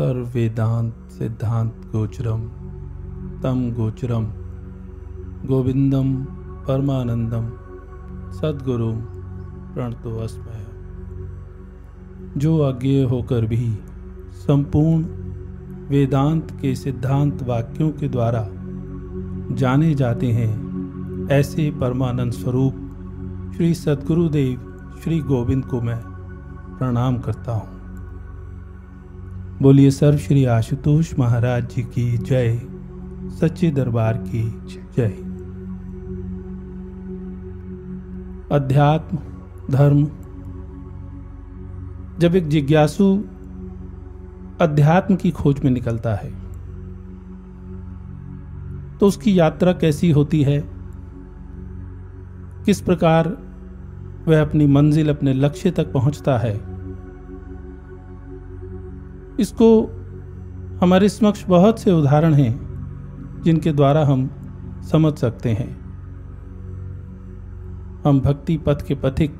सर्वेदांत सिद्धांत गोचरम तम गोचरम गोविंदम परमानंदम सद्गुरु प्रणतोऽस्म्यहम्। जो अज्ञेय होकर भी संपूर्ण वेदांत के सिद्धांत वाक्यों के द्वारा जाने जाते हैं, ऐसे परमानंद स्वरूप श्री सद्गुरुदेव श्री गोविंद को मैं प्रणाम करता हूँ। बोलिए सर्व श्री आशुतोष महाराज जी की जय, सच्चे दरबार की जय। अध्यात्म धर्म। जब एक जिज्ञासु अध्यात्म की खोज में निकलता है तो उसकी यात्रा कैसी होती है, किस प्रकार वह अपनी मंजिल, अपने लक्ष्य तक पहुंचता है, इसको हमारे समक्ष बहुत से उदाहरण हैं जिनके द्वारा हम समझ सकते हैं। हम भक्ति पथ के पथिक,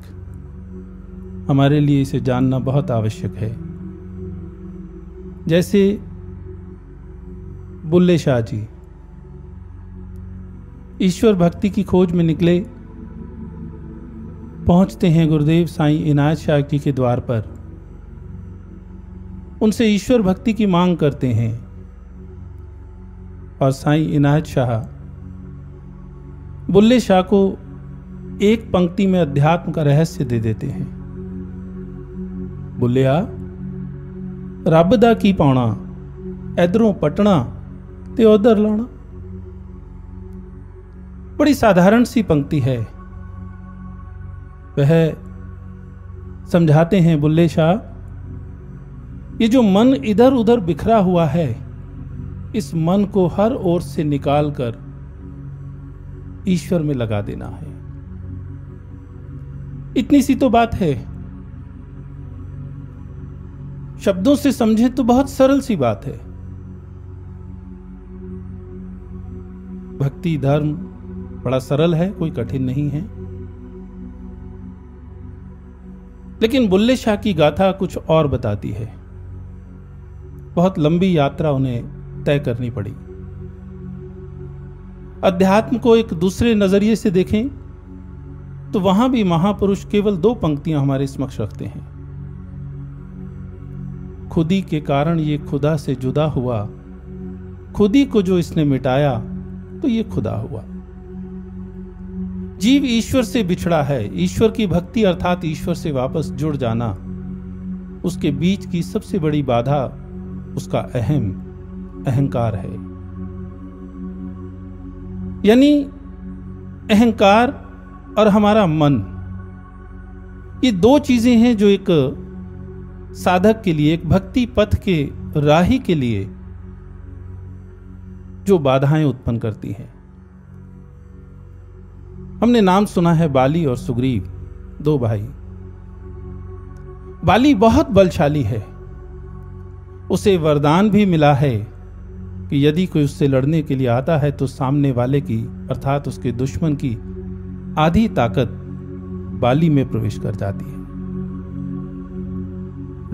हमारे लिए इसे जानना बहुत आवश्यक है। जैसे बुल्ले शाह जी ईश्वर भक्ति की खोज में निकले, पहुंचते हैं गुरुदेव साईं इनायत शाह जी के द्वार पर, उनसे ईश्वर भक्ति की मांग करते हैं और साईं इनायत शाह बुल्ले शाह को एक पंक्ति में अध्यात्म का रहस्य दे देते हैं। बुल्लिया रब दा की पाना, इधरों पटना ते उधर लाना। बड़ी साधारण सी पंक्ति है। वह समझाते हैं बुल्ले शाह, ये जो मन इधर उधर बिखरा हुआ है, इस मन को हर ओर से निकाल कर ईश्वर में लगा देना है। इतनी सी तो बात है। शब्दों से समझे तो बहुत सरल सी बात है। भक्ति धर्म बड़ा सरल है, कोई कठिन नहीं है। लेकिन बुल्ले शाह की गाथा कुछ और बताती है। बहुत लंबी यात्रा उन्हें तय करनी पड़ी। अध्यात्म को एक दूसरे नजरिए से देखें तो वहां भी महापुरुष केवल दो पंक्तियां हमारे समक्ष रखते हैं। खुदी के कारण ये खुदा से जुदा हुआ, खुदी को जो इसने मिटाया तो ये खुदा हुआ। जीव ईश्वर से बिछड़ा है, ईश्वर की भक्ति अर्थात ईश्वर से वापस जुड़ जाना उसके बीच की सबसे बड़ी बाधा उसका अहंकार है। यानी अहंकार और हमारा मन, ये दो चीजें हैं जो एक साधक के लिए, एक भक्ति पथ के राही के लिए जो बाधाएं उत्पन्न करती हैं। हमने नाम सुना है बाली और सुग्रीव, दो भाई। बाली बहुत बलशाली है, उसे वरदान भी मिला है कि यदि कोई उससे लड़ने के लिए आता है तो सामने वाले की अर्थात उसके दुश्मन की आधी ताकत बाली में प्रवेश कर जाती है।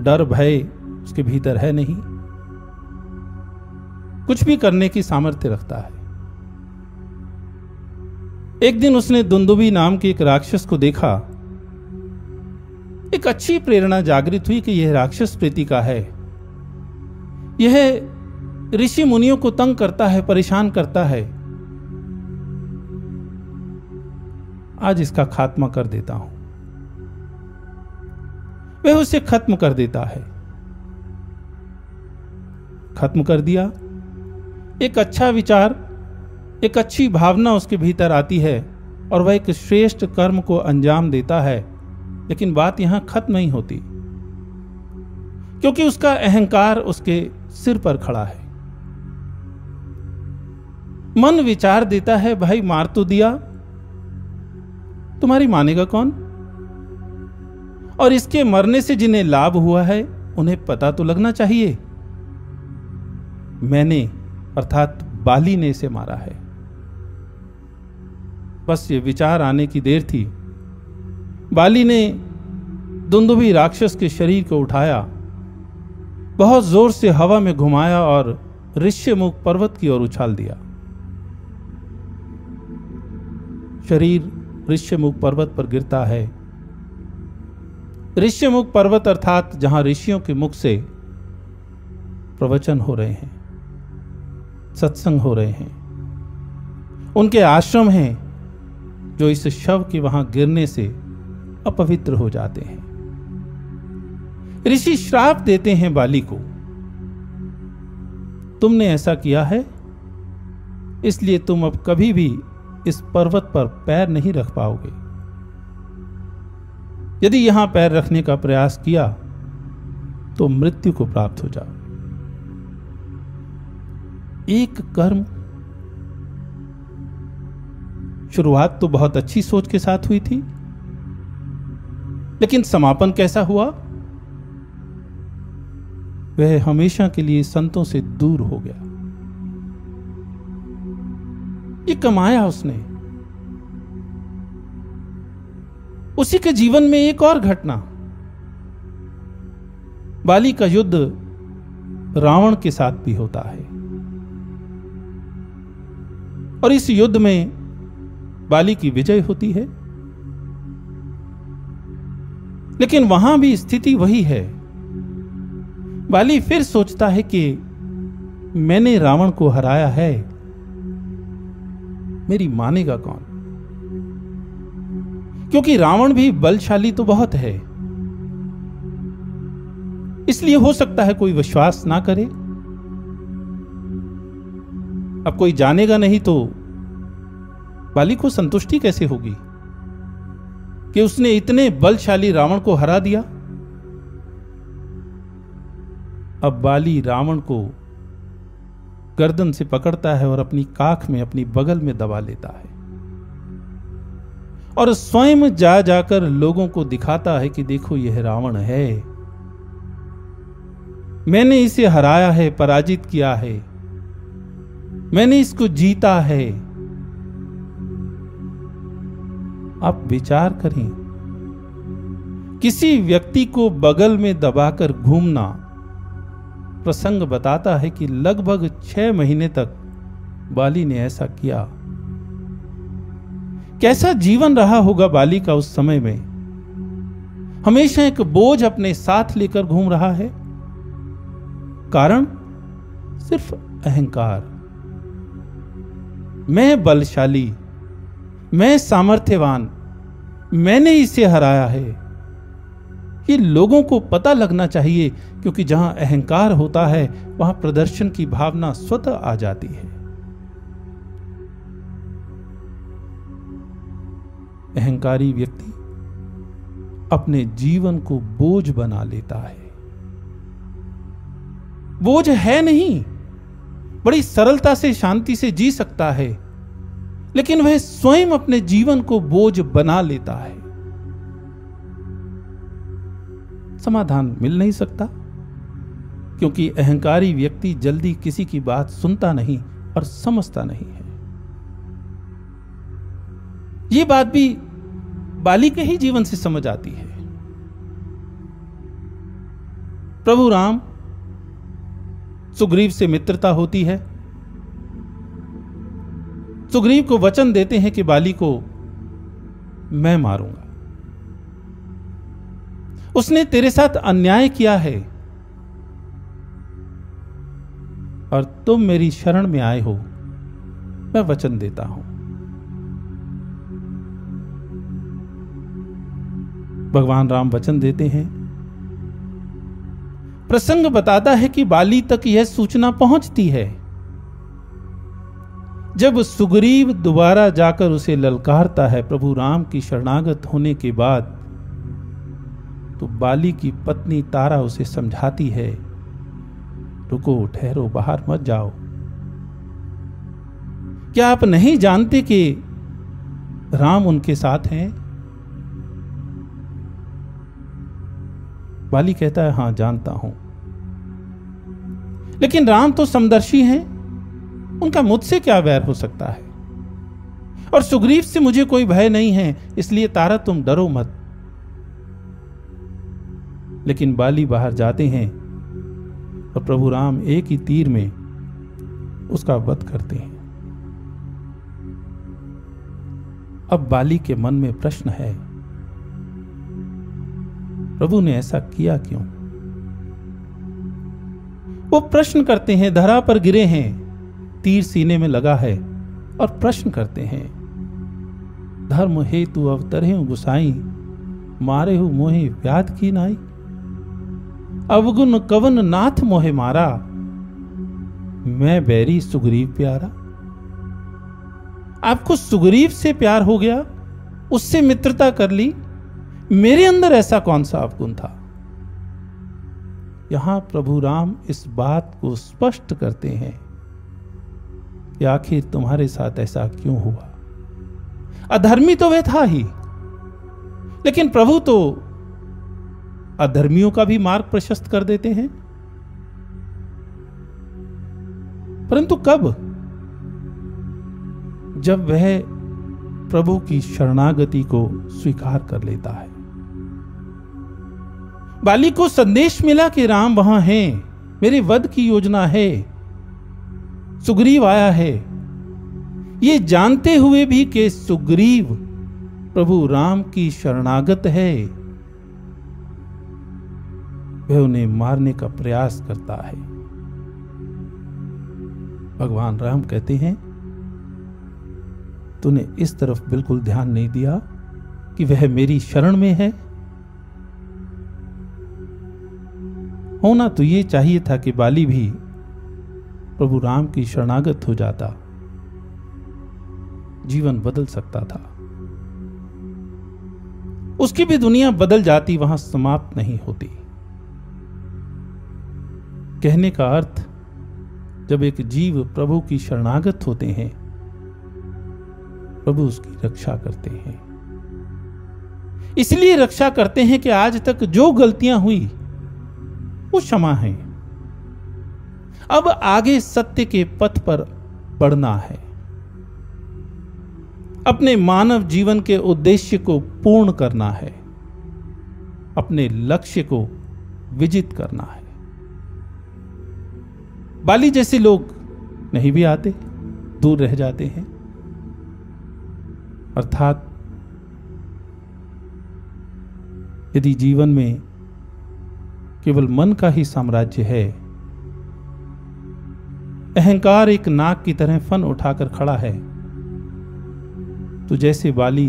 डर भय उसके भीतर है नहीं, कुछ भी करने की सामर्थ्य रखता है। एक दिन उसने दुंदुभी नाम के एक राक्षस को देखा। एक अच्छी प्रेरणा जागृत हुई कि यह राक्षस प्रीति का है, यह ऋषि मुनियों को तंग करता है, परेशान करता है, आज इसका खात्मा कर देता हूं। वह उसे खत्म कर देता है। खत्म कर दिया। एक अच्छा विचार, एक अच्छी भावना उसके भीतर आती है और वह एक श्रेष्ठ कर्म को अंजाम देता है। लेकिन बात यहां खत्म नहीं होती, क्योंकि उसका अहंकार उसके सिर पर खड़ा है। मन विचार देता है, भाई मार तो दिया, तुम्हारी मानेगा कौन? और इसके मरने से जिन्हें लाभ हुआ है उन्हें पता तो लगना चाहिए, मैंने अर्थात बाली ने इसे मारा है। बस ये विचार आने की देर थी। बाली ने दुंदुभी राक्षस के शरीर को उठाया, बहुत जोर से हवा में घुमाया और ऋष्यमुख पर्वत की ओर उछाल दिया। शरीर ऋष्यमुख पर्वत पर गिरता है। ऋष्यमुख पर्वत अर्थात जहां ऋषियों के मुख से प्रवचन हो रहे हैं, सत्संग हो रहे हैं, उनके आश्रम हैं जो इस शव के वहां गिरने से अपवित्र हो जाते हैं। ऋषि श्राप देते हैं बाली को, तुमने ऐसा किया है इसलिए तुम अब कभी भी इस पर्वत पर पैर नहीं रख पाओगे। यदि यहां पैर रखने का प्रयास किया तो मृत्यु को प्राप्त हो जाओ। एक कर्म, शुरुआत तो बहुत अच्छी सोच के साथ हुई थी, लेकिन समापन कैसा हुआ, वह हमेशा के लिए संतों से दूर हो गया। ये कमाया उसने, उसी के जीवन में एक और घटना, बाली का युद्ध रावण के साथ भी होता है और इस युद्ध में बाली की विजय होती है। लेकिन वहां भी स्थिति वही है, बाली फिर सोचता है कि मैंने रावण को हराया है, मेरी मानेगा कौन, क्योंकि रावण भी बलशाली तो बहुत है, इसलिए हो सकता है कोई विश्वास ना करे। अब कोई जानेगा नहीं तो बाली को संतुष्टि कैसे होगी कि उसने इतने बलशाली रावण को हरा दिया। अब बाली रावण को गर्दन से पकड़ता है और अपनी काख में, अपनी बगल में दबा लेता है और स्वयं जा जाकर लोगों को दिखाता है कि देखो यह रावण है, मैंने इसे हराया है, पराजित किया है, मैंने इसको जीता है। आप विचार करें, किसी व्यक्ति को बगल में दबाकर घूमना, प्रसंग बताता है कि लगभग 6 महीने तक बाली ने ऐसा किया। कैसा जीवन रहा होगा बाली का उस समय में, हमेशा एक बोझ अपने साथ लेकर घूम रहा है। कारण सिर्फ अहंकार, मैं बलशाली, मैं सामर्थ्यवान, मैंने इसे हराया है। ये लोगों को पता लगना चाहिए, क्योंकि जहां अहंकार होता है वहां प्रदर्शन की भावना स्वतः आ जाती है। अहंकारी व्यक्ति अपने जीवन को बोझ बना लेता है। बोझ है नहीं, बड़ी सरलता से, शांति से जी सकता है, लेकिन वह स्वयं अपने जीवन को बोझ बना लेता है। समाधान मिल नहीं सकता, क्योंकि अहंकारी व्यक्ति जल्दी किसी की बात सुनता नहीं और समझता नहीं है। यह बात भी बाली के ही जीवन से समझ आती है। प्रभु राम, सुग्रीव से मित्रता होती है, सुग्रीव को वचन देते हैं कि बाली को मैं मारूंगा, उसने तेरे साथ अन्याय किया है और तुम मेरी शरण में आए हो, मैं वचन देता हूं। भगवान राम वचन देते हैं। प्रसंग बताता है कि बाली तक यह सूचना पहुंचती है। जब सुग्रीव दोबारा जाकर उसे ललकारता है प्रभु राम की शरणागत होने के बाद, तो बाली की पत्नी तारा उसे समझाती है, रुको, ठहरो, बाहर मत जाओ, क्या आप नहीं जानते कि राम उनके साथ हैं? बाली कहता है हां जानता हूं, लेकिन राम तो समदर्शी हैं, उनका मुझसे क्या वैर हो सकता है, और सुग्रीव से मुझे कोई भय नहीं है, इसलिए तारा तुम डरो मत। लेकिन बाली बाहर जाते हैं और प्रभु राम एक ही तीर में उसका वध करते हैं। अब बाली के मन में प्रश्न है, प्रभु ने ऐसा किया क्यों? वो प्रश्न करते हैं, धरा पर गिरे हैं, तीर सीने में लगा है और प्रश्न करते हैं, धर्म हेतु अवतरहु गुसाई, मारे हु मोहि व्याध की नाई, अवगुण कवन नाथ मोहे मारा, मैं बैरी सुग्रीव प्यारा। आपको सुग्रीव से प्यार हो गया, उससे मित्रता कर ली, मेरे अंदर ऐसा कौन सा अवगुण था? यहां प्रभु राम इस बात को स्पष्ट करते हैं कि आखिर तुम्हारे साथ ऐसा क्यों हुआ। अधर्मी तो वह था ही, लेकिन प्रभु तो अधर्मियों का भी मार्ग प्रशस्त कर देते हैं। परंतु कब? जब वह प्रभु की शरणागति को स्वीकार कर लेता है। बाली को संदेश मिला कि राम वहां हैं, मेरे वध की योजना है, सुग्रीव आया है। ये जानते हुए भी कि सुग्रीव प्रभु राम की शरणागत है, वह उन्हें मारने का प्रयास करता है। भगवान राम कहते हैं, तूने इस तरफ बिल्कुल ध्यान नहीं दिया कि वह मेरी शरण में है। होना तो ये चाहिए था कि बाली भी प्रभु राम की शरणागत हो जाता, जीवन बदल सकता था, उसकी भी दुनिया बदल जाती, वहां समाप्त नहीं होती। कहने का अर्थ, जब एक जीव प्रभु की शरणागत होते हैं, प्रभु उसकी रक्षा करते हैं। इसलिए रक्षा करते हैं कि आज तक जो गलतियां हुई वो क्षमा है, अब आगे सत्य के पथ पर बढ़ना है, अपने मानव जीवन के उद्देश्य को पूर्ण करना है, अपने लक्ष्य को विजित करना है। बाली जैसे लोग नहीं भी आते, दूर रह जाते हैं। अर्थात यदि जीवन में केवल मन का ही साम्राज्य है, अहंकार एक नाक की तरह फन उठाकर खड़ा है, तो जैसे बाली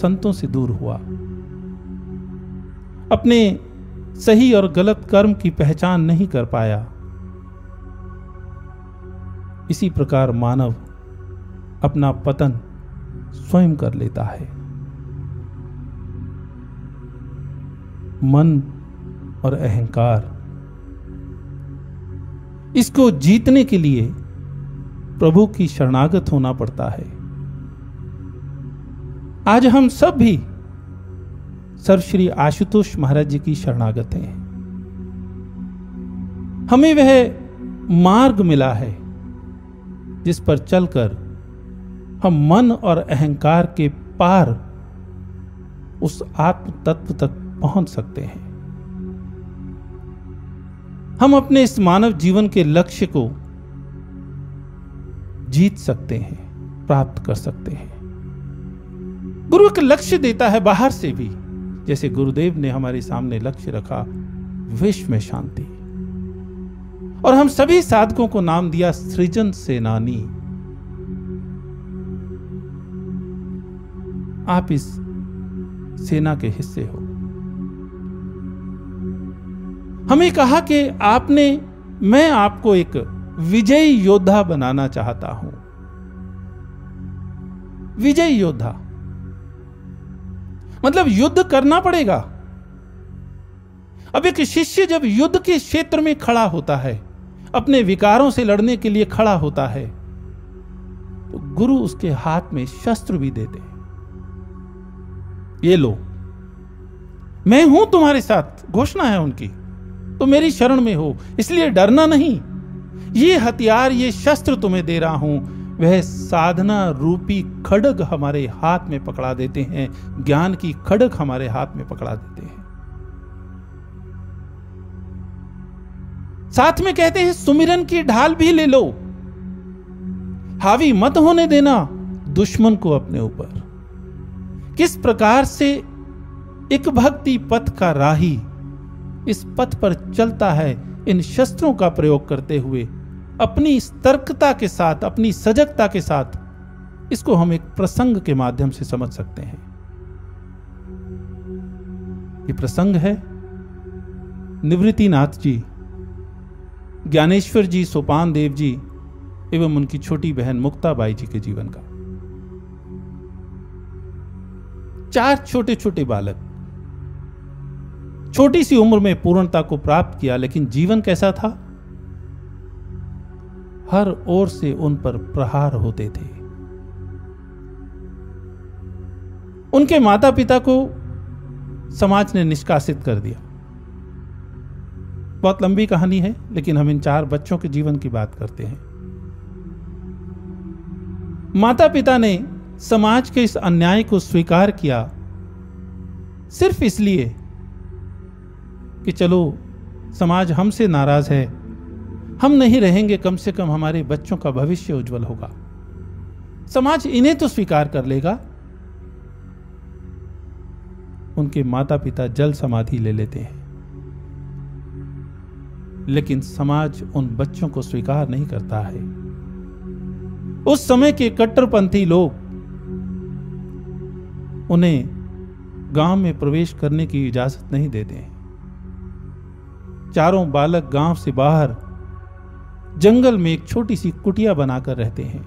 संतों से दूर हुआ, अपने सही और गलत कर्म की पहचान नहीं कर पाया, इसी प्रकार मानव अपना पतन स्वयं कर लेता है। मन और अहंकार, इसको जीतने के लिए प्रभु की शरणागत होना पड़ता है। आज हम सब भी सर्वश्री आशुतोष महाराज जी की शरणागत हैं। हमें वह मार्ग मिला है जिस पर चलकर हम मन और अहंकार के पार उस आत्म तत्व तक पहुंच सकते हैं। हम अपने इस मानव जीवन के लक्ष्य को जीत सकते हैं, प्राप्त कर सकते हैं। गुरु एक लक्ष्य देता है बाहर से भी, जैसे गुरुदेव ने हमारे सामने लक्ष्य रखा विश्व में शांति, और हम सभी साधकों को नाम दिया सृजन सेनानी। आप इस सेना के हिस्से हो। हमें कहा कि मैं आपको एक विजयी योद्धा बनाना चाहता हूं। विजयी योद्धा मतलब युद्ध करना पड़ेगा। अब एक शिष्य जब युद्ध के क्षेत्र में खड़ा होता है, अपने विकारों से लड़ने के लिए खड़ा होता है, तो गुरु उसके हाथ में शस्त्र भी देते हैं। ये लो, मैं हूं तुम्हारे साथ, घोषणा है उनकी, तो मेरी शरण में हो, इसलिए डरना नहीं। ये हथियार, ये शस्त्र तुम्हें दे रहा हूं। वह साधना रूपी खड्ग हमारे हाथ में पकड़ा देते हैं, ज्ञान की खड्ग हमारे हाथ में पकड़ा देते हैं। साथ में कहते हैं सुमिरन की ढाल भी ले लो, हावी मत होने देना दुश्मन को अपने ऊपर। किस प्रकार से एक भक्ति पथ का राही इस पथ पर चलता है, इन शस्त्रों का प्रयोग करते हुए अपनी सतर्कता के साथ, अपनी सजगता के साथ। इसको हम एक प्रसंग के माध्यम से समझ सकते हैं। ये प्रसंग है निवृत्ति नाथ जी, ज्ञानेश्वर जी, सोपान देव जी एवं उनकी छोटी बहन मुक्ताबाई जी के जीवन का। चार छोटे छोटे बालक, छोटी सी उम्र में पूर्णता को प्राप्त किया, लेकिन जीवन कैसा था? हर ओर से उन पर प्रहार होते थे। उनके माता पिता को समाज ने निष्कासित कर दिया। बहुत लंबी कहानी है, लेकिन हम इन चार बच्चों के जीवन की बात करते हैं। माता पिता ने समाज के इस अन्याय को स्वीकार किया सिर्फ इसलिए कि चलो समाज हमसे नाराज है, हम नहीं रहेंगे, कम से कम हमारे बच्चों का भविष्य उज्जवल होगा, समाज इन्हें तो स्वीकार कर लेगा। उनके माता पिता जल समाधि ले लेते हैं, लेकिन समाज उन बच्चों को स्वीकार नहीं करता है। उस समय के कट्टरपंथी लोग उन्हें गांव में प्रवेश करने की इजाजत नहीं देते हैं। चारों बालक गांव से बाहर जंगल में एक छोटी सी कुटिया बनाकर रहते हैं।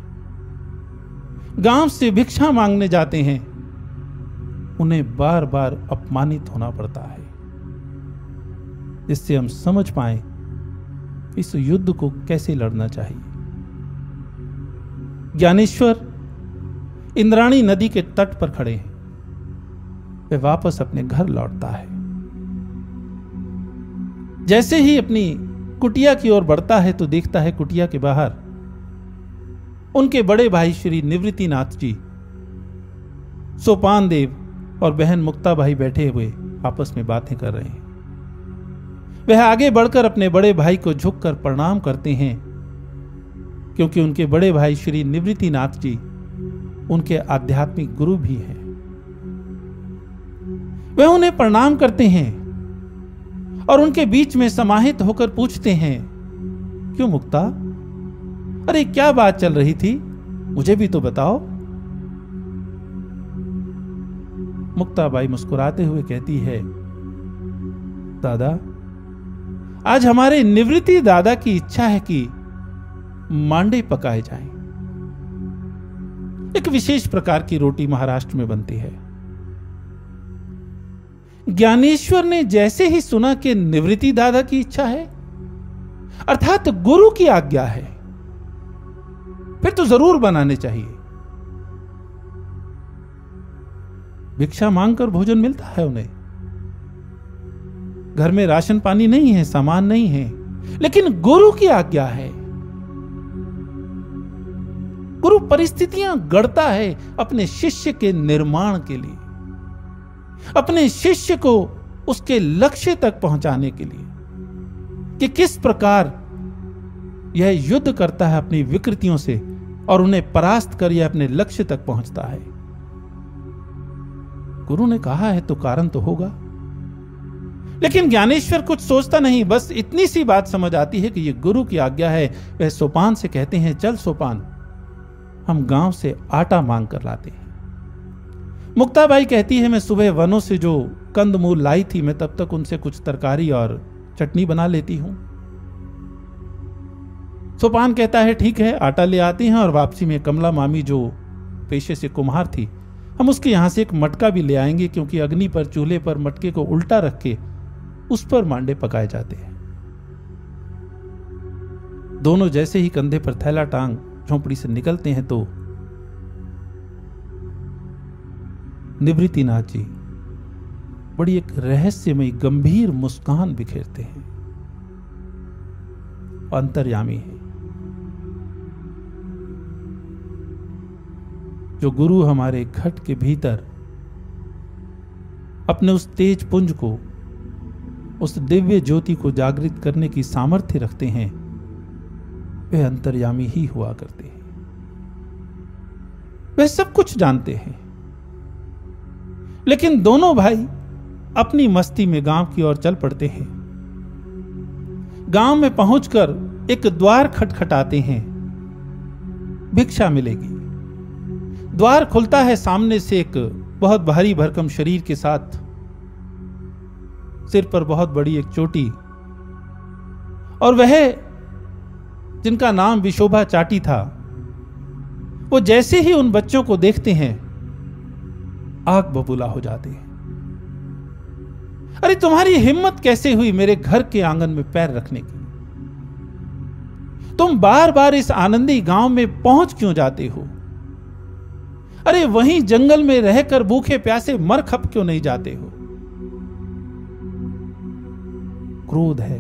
गांव से भिक्षा मांगने जाते हैं, उन्हें बार बार अपमानित होना पड़ता है। इससे हम समझ पाए इस युद्ध को कैसे लड़ना चाहिए। ज्ञानेश्वर इंद्राणी नदी के तट पर खड़े हैं। वे वापस अपने घर लौटता है। जैसे ही अपनी कुटिया की ओर बढ़ता है तो देखता है कुटिया के बाहर उनके बड़े भाई श्री निवृत्ति नाथ जी, सोपान देव और बहन मुक्ताबाई बैठे हुए आपस में बातें कर रहे हैं। वह आगे बढ़कर अपने बड़े भाई को झुककर प्रणाम करते हैं, क्योंकि उनके बड़े भाई श्री निवृत्ति नाथ जी उनके आध्यात्मिक गुरु भी हैं। वह उन्हें प्रणाम करते हैं और उनके बीच में समाहित होकर पूछते हैं, क्यों मुक्ता, अरे क्या बात चल रही थी, मुझे भी तो बताओ। मुक्ताबाई मुस्कुराते हुए कहती है, दादा, आज हमारे निवृत्ति दादा की इच्छा है कि मांडे पकाए जाएं। एक विशेष प्रकार की रोटी महाराष्ट्र में बनती है। ज्ञानेश्वर ने जैसे ही सुना कि निवृत्ति दादा की इच्छा है, अर्थात गुरु की आज्ञा है, फिर तो जरूर बनाने चाहिए। भिक्षा मांगकर भोजन मिलता है उन्हें, घर में राशन पानी नहीं है, सामान नहीं है, लेकिन गुरु की आज्ञा है। गुरु परिस्थितियां गढ़ता है अपने शिष्य के निर्माण के लिए, अपने शिष्य को उसके लक्ष्य तक पहुंचाने के लिए, कि किस प्रकार यह युद्ध करता है अपनी विकृतियों से और उन्हें परास्त कर यह अपने लक्ष्य तक पहुंचता है। गुरु ने कहा है तो कारण तो होगा। लेकिन ज्ञानेश्वर कुछ सोचता नहीं, बस इतनी सी बात समझ आती है कि यह गुरु की आज्ञा है। वह सोपान से कहते हैं, चल सोपान, हम गांव से आटा मांग कर लाते हैं। मुक्ताबाई कहती है, मैं सुबह वनों से जो कंदमूल लाई थी, मैं तब तक उनसे कुछ तरकारी और चटनी बना लेती हूं। सोपान कहता है, ठीक है, आटा ले आते हैं और वापसी में कमला मामी जो पेशे से कुम्हार थी, हम उसके यहां से एक मटका भी ले आएंगे, क्योंकि अग्नि पर, चूल्हे पर मटके को उल्टा रख के उस पर मांडे पकाए जाते हैं। दोनों जैसे ही कंधे पर थैला टांग झोंपड़ी से निकलते हैं तो निवृत्ति नाथ जी बड़ी एक रहस्यमयी गंभीर मुस्कान बिखेरते हैं, अंतर्यामी है। जो गुरु हमारे घट के भीतर अपने उस तेज पुंज को, उस दिव्य ज्योति को जागृत करने की सामर्थ्य रखते हैं, वे अंतर्यामी ही हुआ करते हैं। वे सब कुछ जानते हैं, लेकिन दोनों भाई अपनी मस्ती में गांव की ओर चल पड़ते हैं। गांव में पहुंचकर एक द्वार खटखटाते हैं, भिक्षा मिलेगी। द्वार खुलता है, सामने से एक बहुत भारी भरकम शरीर के साथ, सिर पर बहुत बड़ी एक चोटी, और वह जिनका नाम विशोभा चाटी था, वो जैसे ही उन बच्चों को देखते हैं आग बबूला हो जाते हैं। अरे तुम्हारी हिम्मत कैसे हुई मेरे घर के आंगन में पैर रखने की? तुम बार बार इस आनंदी गांव में पहुंच क्यों जाते हो? अरे वहीं जंगल में रहकर भूखे प्यासे मर खप क्यों नहीं जाते हो? क्रोध है,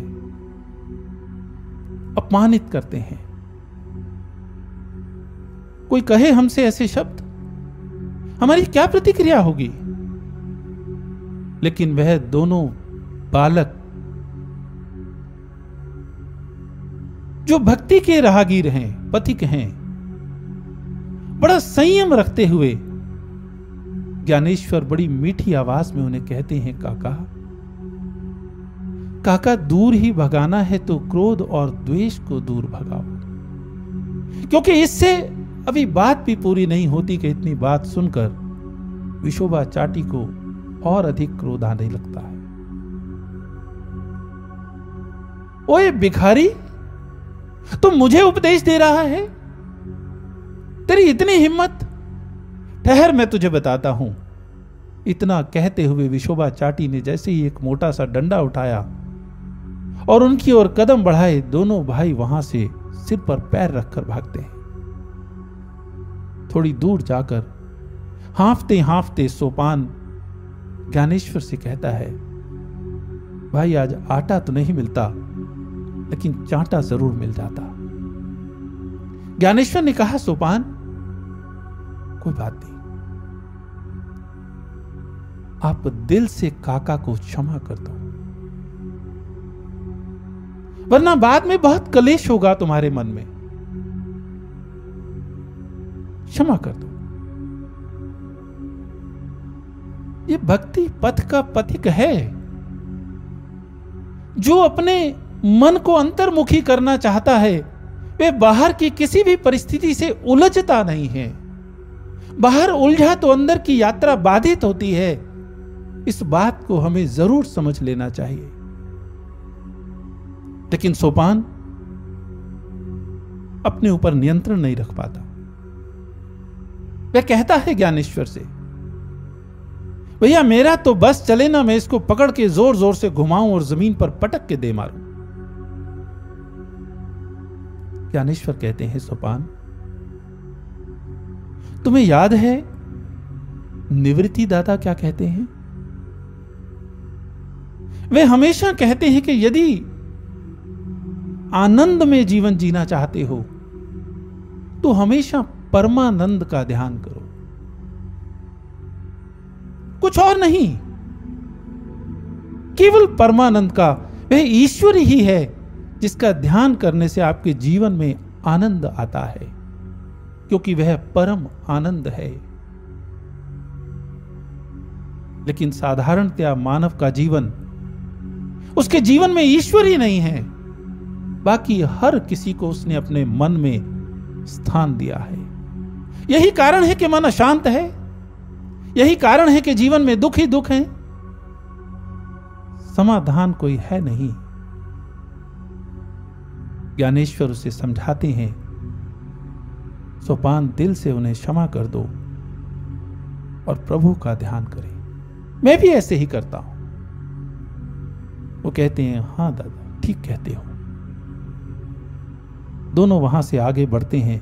अपमानित करते हैं। कोई कहे हमसे ऐसे शब्द, हमारी क्या प्रतिक्रिया होगी? लेकिन वह दोनों बालक जो भक्ति के राहगीर हैं, पथिक हैं, बड़ा संयम रखते हुए ज्ञानेश्वर बड़ी मीठी आवाज में उन्हें कहते हैं, काका काका दूर ही भगाना है तो क्रोध और द्वेष को दूर भगाओ, क्योंकि इससे अभी बात भी पूरी नहीं होती कि इतनी बात सुनकर विशोभा चाटी को और अधिक क्रोध आने लगता है। ओए भिखारी, तुम मुझे उपदेश दे रहा है? तेरी इतनी हिम्मत? ठहर, मैं तुझे बताता हूं। इतना कहते हुए विशोभा चाटी ने जैसे ही एक मोटा सा डंडा उठाया और उनकी ओर कदम बढ़ाए, दोनों भाई वहां से सिर पर पैर रखकर भागते हैं। थोड़ी दूर जाकर हांफते हांफते सोपान ज्ञानेश्वर से कहता है, भाई आज आटा तो नहीं मिलता, लेकिन चांटा जरूर मिल जाता। ज्ञानेश्वर ने कहा, सोपान कोई बात नहीं, आप दिल से काका को क्षमा कर दो, वरना बाद में बहुत कलेश होगा तुम्हारे मन में, क्षमा कर दो। ये भक्ति पथ का पथिक है जो अपने मन को अंतर्मुखी करना चाहता है। वे बाहर की किसी भी परिस्थिति से उलझता नहीं है। बाहर उलझा तो अंदर की यात्रा बाधित होती है। इस बात को हमें जरूर समझ लेना चाहिए। लेकिन सोपान अपने ऊपर नियंत्रण नहीं रख पाता। वह कहता है ज्ञानेश्वर से, भैया मेरा तो बस चले ना, मैं इसको पकड़ के जोर जोर से घुमाऊं और जमीन पर पटक के दे मारूं। ज्ञानेश्वर कहते हैं, सोपान तुम्हें याद है निवृत्ति दादा क्या कहते हैं? वे हमेशा कहते हैं कि यदि आनंद में जीवन जीना चाहते हो तो हमेशा परमानंद का ध्यान करो, कुछ और नहीं, केवल परमानंद का। वह ईश्वर ही है जिसका ध्यान करने से आपके जीवन में आनंद आता है, क्योंकि वह परम आनंद है। लेकिन साधारणतया मानव का जीवन, उसके जीवन में ईश्वर ही नहीं है। बाकी हर किसी को उसने अपने मन में स्थान दिया है। यही कारण है कि मन अशांत है, यही कारण है कि जीवन में दुख ही दुख है। समाधान कोई है नहीं। ज्ञानेश्वर उसे समझाते हैं, सोपान दिल से उन्हें क्षमा कर दो और प्रभु का ध्यान करें। मैं भी ऐसे ही करता हूं। वो कहते हैं, हां दादा ठीक कहते हो। दोनों वहां से आगे बढ़ते हैं।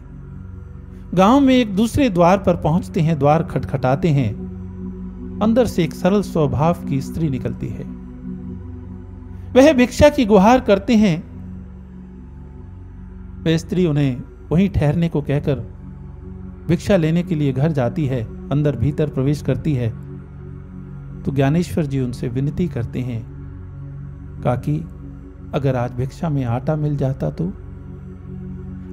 गांव में एक दूसरे द्वार पर पहुंचते हैं, द्वार खटखटाते हैं। अंदर से एक सरल स्वभाव की स्त्री निकलती है। वह भिक्षा की गुहार करते हैं। वह स्त्री उन्हें वहीं ठहरने को कहकर भिक्षा लेने के लिए घर जाती है, अंदर भीतर प्रवेश करती है तो ज्ञानेश्वर जी उनसे विनती करते हैं, काकी, अगर आज भिक्षा में आटा मिल जाता तो।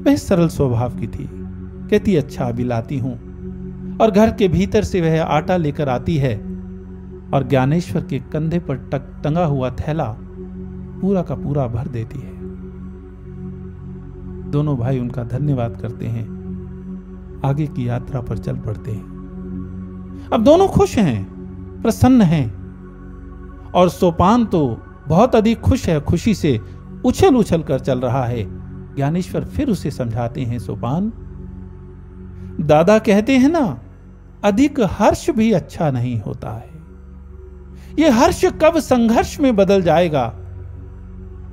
वह सरल स्वभाव की थी, कहती अच्छा अभी लाती हूं, और घर के भीतर से वह आटा लेकर आती है और ज्ञानेश्वर के कंधे पर टंगा हुआ थैला पूरा का पूरा भर देती है। दोनों भाई उनका धन्यवाद करते हैं, आगे की यात्रा पर चल पड़ते हैं। अब दोनों खुश हैं, प्रसन्न हैं, और सोपान तो बहुत अधिक खुश है, खुशी से उछल उछल कर चल रहा है। ज्ञानेश्वर फिर उसे समझाते हैं, सोपान दादा कहते हैं ना, अधिक हर्ष भी अच्छा नहीं होता है। यह हर्ष कब संघर्ष में बदल जाएगा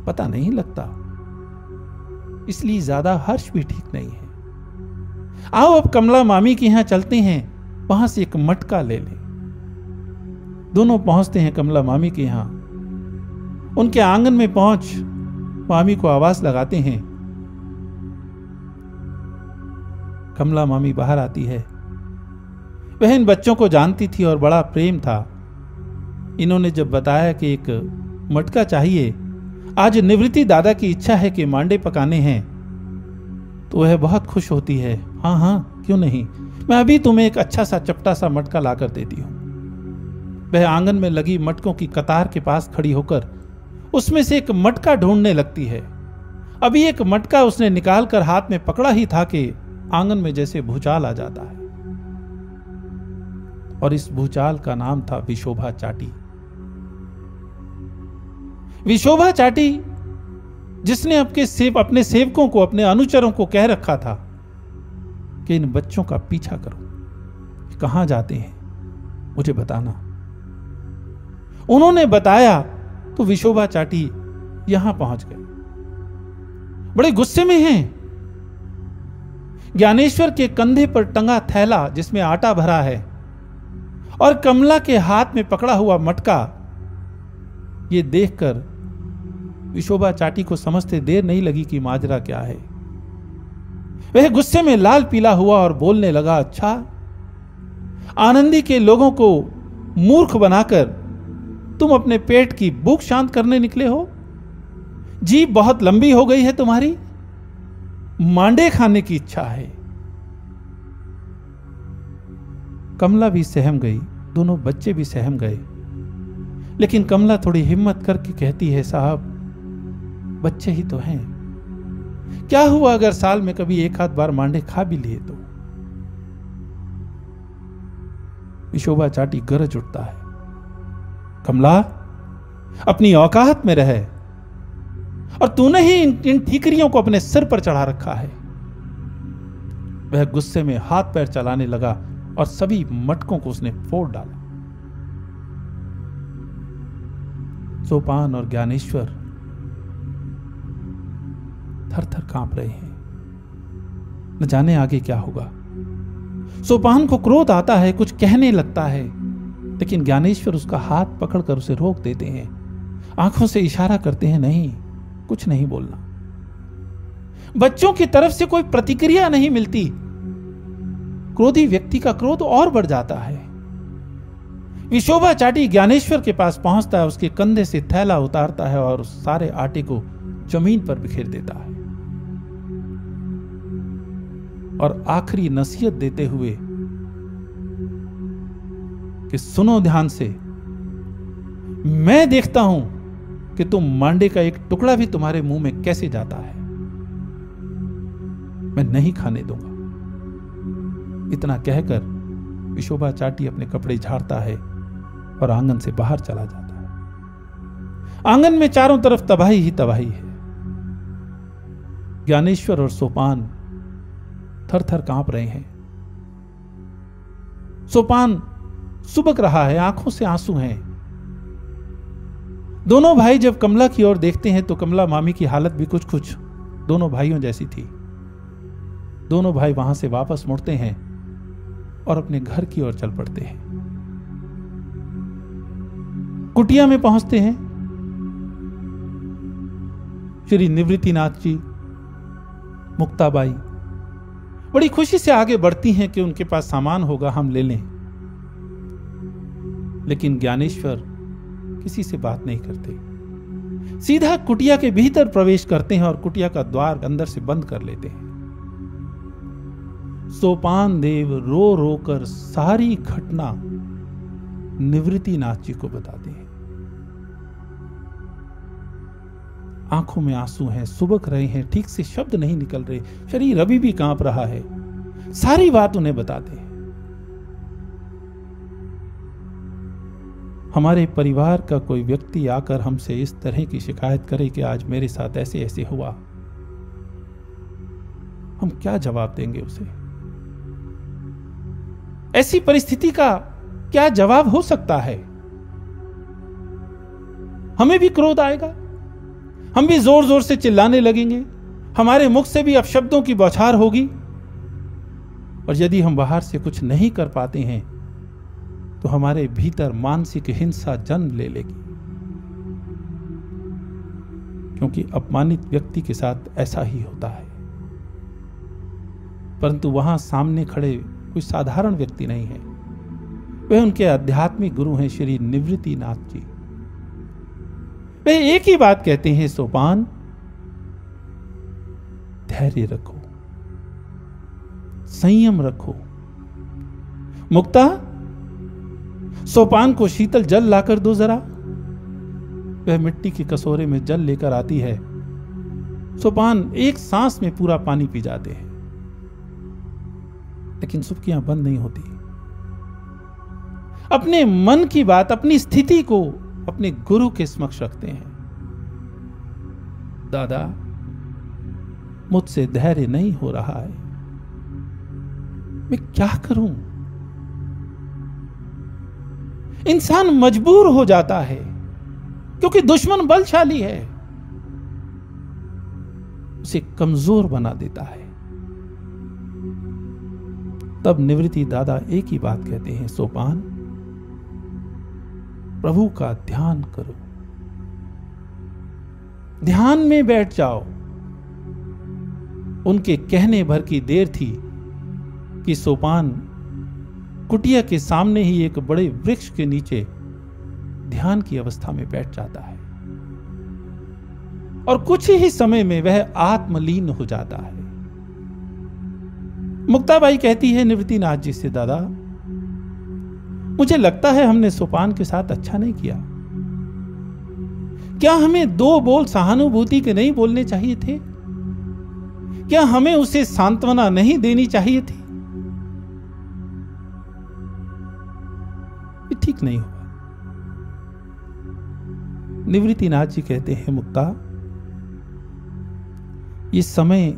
पता नहीं लगता, इसलिए ज्यादा हर्ष भी ठीक नहीं है। आओ अब कमला मामी के यहां चलते हैं, वहां से एक मटका ले लें। दोनों पहुंचते हैं कमला मामी के यहां। उनके आंगन में पहुंच मामी को आवाज लगाते हैं। कमला मामी बाहर आती है। वह इन बच्चों को जानती थी और बड़ा प्रेम था। इन्होंने जब बताया कि एक मटका चाहिए, आज निवृत्ति दादा की इच्छा है कि मांडे पकाने हैं, तो वह बहुत खुश होती है। हाँ हाँ क्यों नहीं, मैं अभी तुम्हें एक अच्छा सा चपटा सा मटका ला कर देती हूँ। वह आंगन में लगी मटकों की कतार के पास खड़ी होकर उसमें से एक मटका ढूंढने लगती है। अभी एक मटका उसने निकाल कर हाथ में पकड़ा ही था कि आंगन में जैसे भूचाल आ जाता है, और इस भूचाल का नाम था विशोभा चाटी। विशोभा चाटी जिसने अपने सेवकों को, अपने अनुचरों को कह रखा था कि इन बच्चों का पीछा करो, कहां जाते हैं मुझे बताना। उन्होंने बताया तो विशोभा चाटी यहां पहुंच गए। बड़े गुस्से में हैं। ज्ञानेश्वर के कंधे पर टंगा थैला जिसमें आटा भरा है और कमला के हाथ में पकड़ा हुआ मटका, ये देखकर विशोभा चाटी को समझते देर नहीं लगी कि माजरा क्या है। वह गुस्से में लाल पीला हुआ और बोलने लगा, अच्छा आनंदी के लोगों को मूर्ख बनाकर तुम अपने पेट की भूख शांत करने निकले हो। जीभ बहुत लंबी हो गई है तुम्हारी, मांडे खाने की इच्छा है। कमला भी सहम गई, दोनों बच्चे भी सहम गए, लेकिन कमला थोड़ी हिम्मत करके कहती है, साहब बच्चे ही तो हैं, क्या हुआ अगर साल में कभी एक आध बार मांडे खा भी लिए तो। विशोभा चाटी गरज उठता है, कमला अपनी औकात में रहे, और तूने ही इन ठीकरियों को अपने सिर पर चढ़ा रखा है। वह गुस्से में हाथ पैर चलाने लगा और सभी मटकों को उसने फोड़ डाला। सोपान और ज्ञानेश्वर थर थर कांप रहे हैं, न जाने आगे क्या होगा। सोपान को क्रोध आता है, कुछ कहने लगता है, लेकिन ज्ञानेश्वर उसका हाथ पकड़कर उसे रोक देते हैं, आंखों से इशारा करते हैं, नहीं कुछ नहीं बोलना। बच्चों की तरफ से कोई प्रतिक्रिया नहीं मिलती। क्रोधी व्यक्ति का क्रोध और बढ़ जाता है। विशोभा चाटी ज्ञानेश्वर के पास पहुंचता है, उसके कंधे से थैला उतारता है और सारे आटे को जमीन पर बिखेर देता है, और आखिरी नसीहत देते हुए कि सुनो ध्यान से, मैं देखता हूं कि तुम मांडे का एक टुकड़ा भी तुम्हारे मुंह में कैसे जाता है, मैं नहीं खाने दूंगा। इतना कहकर विशोभा चाटी अपने कपड़े झाड़ता है और आंगन से बाहर चला जाता है। आंगन में चारों तरफ तबाही ही तबाही है। ज्ञानेश्वर और सोपान थर थर कांप रहे हैं। सोपान सुबक रहा है, आंखों से आंसू हैं। दोनों भाई जब कमला की ओर देखते हैं तो कमला मामी की हालत भी कुछ कुछ दोनों भाइयों जैसी थी। दोनों भाई वहां से वापस मुड़ते हैं और अपने घर की ओर चल पड़ते हैं। कुटिया में पहुंचते हैं। श्री निवृत्तिनाथ जी, मुक्ताबाई बड़ी खुशी से आगे बढ़ती हैं कि उनके पास सामान होगा, हम ले लें। लेकिन ज्ञानेश्वर किसी से बात नहीं करते। सीधा कुटिया के भीतर प्रवेश करते हैं और कुटिया का द्वार अंदर से बंद कर लेते हैं। सोपान देव रो रो कर सारी घटना निवृत्ति नाथ जी को बताते हैं। आंखों में आंसू हैं, सुबक रहे हैं, ठीक से शब्द नहीं निकल रहे, शरीर अभी भी कांप रहा है। सारी बात उन्हें बताते हैं। हमारे परिवार का कोई व्यक्ति आकर हमसे इस तरह की शिकायत करे कि आज मेरे साथ ऐसे ऐसे हुआ, हम क्या जवाब देंगे उसे? ऐसी परिस्थिति का क्या जवाब हो सकता है? हमें भी क्रोध आएगा, हम भी जोर जोर से चिल्लाने लगेंगे, हमारे मुख से भी अपशब्दों की बौछार होगी। और यदि हम बाहर से कुछ नहीं कर पाते हैं तो हमारे भीतर मानसिक हिंसा जन्म ले लेगी, क्योंकि अपमानित व्यक्ति के साथ ऐसा ही होता है। परंतु वहां सामने खड़े कोई साधारण व्यक्ति नहीं है, वे उनके आध्यात्मिक गुरु हैं श्री निवृत्ति नाथ जी। वे एक ही बात कहते हैं, सोपान धैर्य रखो, संयम रखो। मुक्ता, सोपान को शीतल जल लाकर दो जरा। वह मिट्टी के कसोरे में जल लेकर आती है। सोपान एक सांस में पूरा पानी पी जाते हैं, लेकिन सुबकियां बंद नहीं होती। अपने मन की बात, अपनी स्थिति को अपने गुरु के समक्ष रखते हैं। दादा, मुझसे धैर्य नहीं हो रहा है, मैं क्या करूं? इंसान मजबूर हो जाता है क्योंकि दुश्मन बलशाली है, उसे कमजोर बना देता है। तब निवृत्ति दादा एक ही बात कहते हैं, सोपान प्रभु का ध्यान करो, ध्यान में बैठ जाओ। उनके कहने भर की देर थी कि सोपान कुटिया के सामने ही एक बड़े वृक्ष के नीचे ध्यान की अवस्था में बैठ जाता है और कुछ ही समय में वह आत्मलीन हो जाता है। मुक्ताबाई कहती है निवृत्ति नाथ जी से, दादा मुझे लगता है हमने सोपान के साथ अच्छा नहीं किया। क्या हमें दो बोल सहानुभूति के नहीं बोलने चाहिए थे? क्या हमें उसे सांत्वना नहीं देनी चाहिए थी? ठीक नहीं हुआ। निवृत्ति नाथ जी कहते हैं, मुक्ता ये समय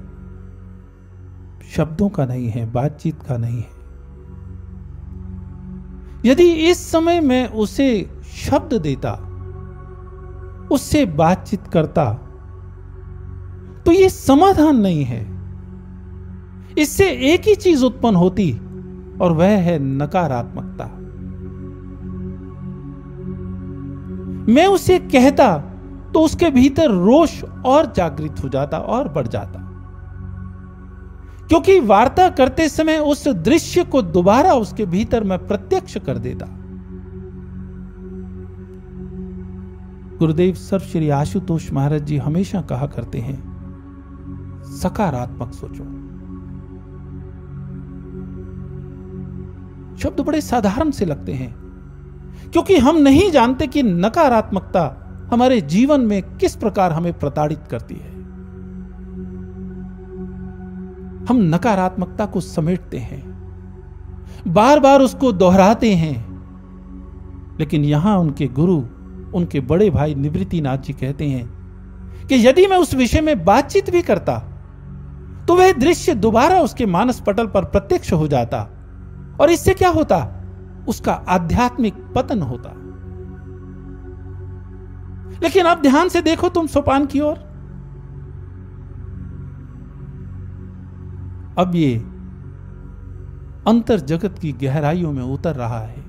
शब्दों का नहीं है, बातचीत का नहीं है। यदि इस समय मैं उसे शब्द देता, उससे बातचीत करता, तो यह समाधान नहीं है। इससे एक ही चीज उत्पन्न होती और वह है नकारात्मकता। मैं उसे कहता तो उसके भीतर रोष और जागृत हो जाता और बढ़ जाता, क्योंकि वार्ता करते समय उस दृश्य को दोबारा उसके भीतर मैं प्रत्यक्ष कर देता। गुरुदेव सर्व श्री आशुतोष महाराज जी हमेशा कहा करते हैं, सकारात्मक सोचो। शब्द बड़े साधारण से लगते हैं क्योंकि हम नहीं जानते कि नकारात्मकता हमारे जीवन में किस प्रकार हमें प्रताड़ित करती है। हम नकारात्मकता को समेटते हैं, बार बार उसको दोहराते हैं। लेकिन यहां उनके गुरु, उनके बड़े भाई निवृत्ति नाथ जी कहते हैं कि यदि मैं उस विषय में बातचीत भी करता तो वह दृश्य दोबारा उसके मानस पटल पर प्रत्यक्ष हो जाता और इससे क्या होता, उसका आध्यात्मिक पतन होता। लेकिन आप ध्यान से देखो तुम सोपान की ओर। अब ये अंतर जगत की गहराइयों में उतर रहा है।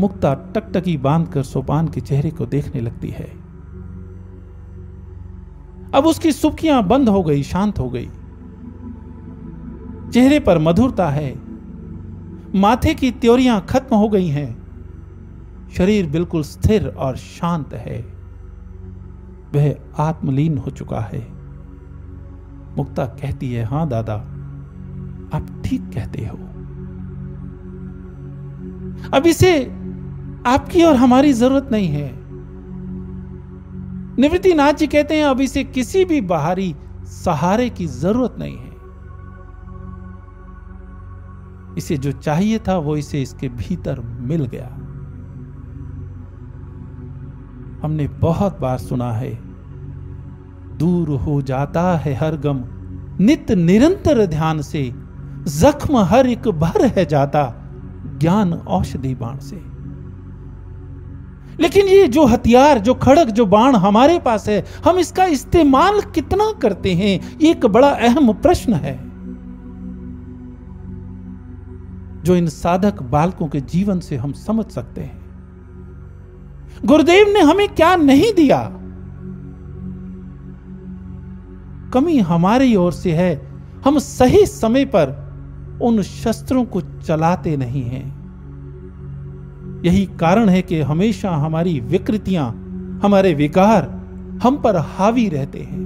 मुक्ता टकटकी बांधकर सोपान के चेहरे को देखने लगती है। अब उसकी सुबकियां बंद हो गई, शांत हो गई, चेहरे पर मधुरता है, माथे की त्योरियां खत्म हो गई हैं, शरीर बिल्कुल स्थिर और शांत है, वह आत्मलीन हो चुका है। मुक्ता कहती है, हां दादा, आप ठीक कहते हो। अब इसे आपकी और हमारी जरूरत नहीं है। निवृत्ति नाथ जी कहते हैं, अब इसे किसी भी बाहरी सहारे की जरूरत नहीं है। इसे जो चाहिए था वो इसे इसके भीतर मिल गया। हमने बहुत बार सुना है, दूर हो जाता है हर गम नित निरंतर ध्यान से, जख्म हर एक भर है जाता ज्ञान औषधि बाण से। लेकिन ये जो हथियार, जो खड़क, जो बाण हमारे पास है, हम इसका इस्तेमाल कितना करते हैं, ये एक बड़ा अहम प्रश्न है जो इन साधक बालकों के जीवन से हम समझ सकते हैं। गुरुदेव ने हमें क्या नहीं दिया, कमी हमारी ओर से है। हम सही समय पर उन शस्त्रों को चलाते नहीं हैं। यही कारण है कि हमेशा हमारी विकृतियां, हमारे विकार हम पर हावी रहते हैं।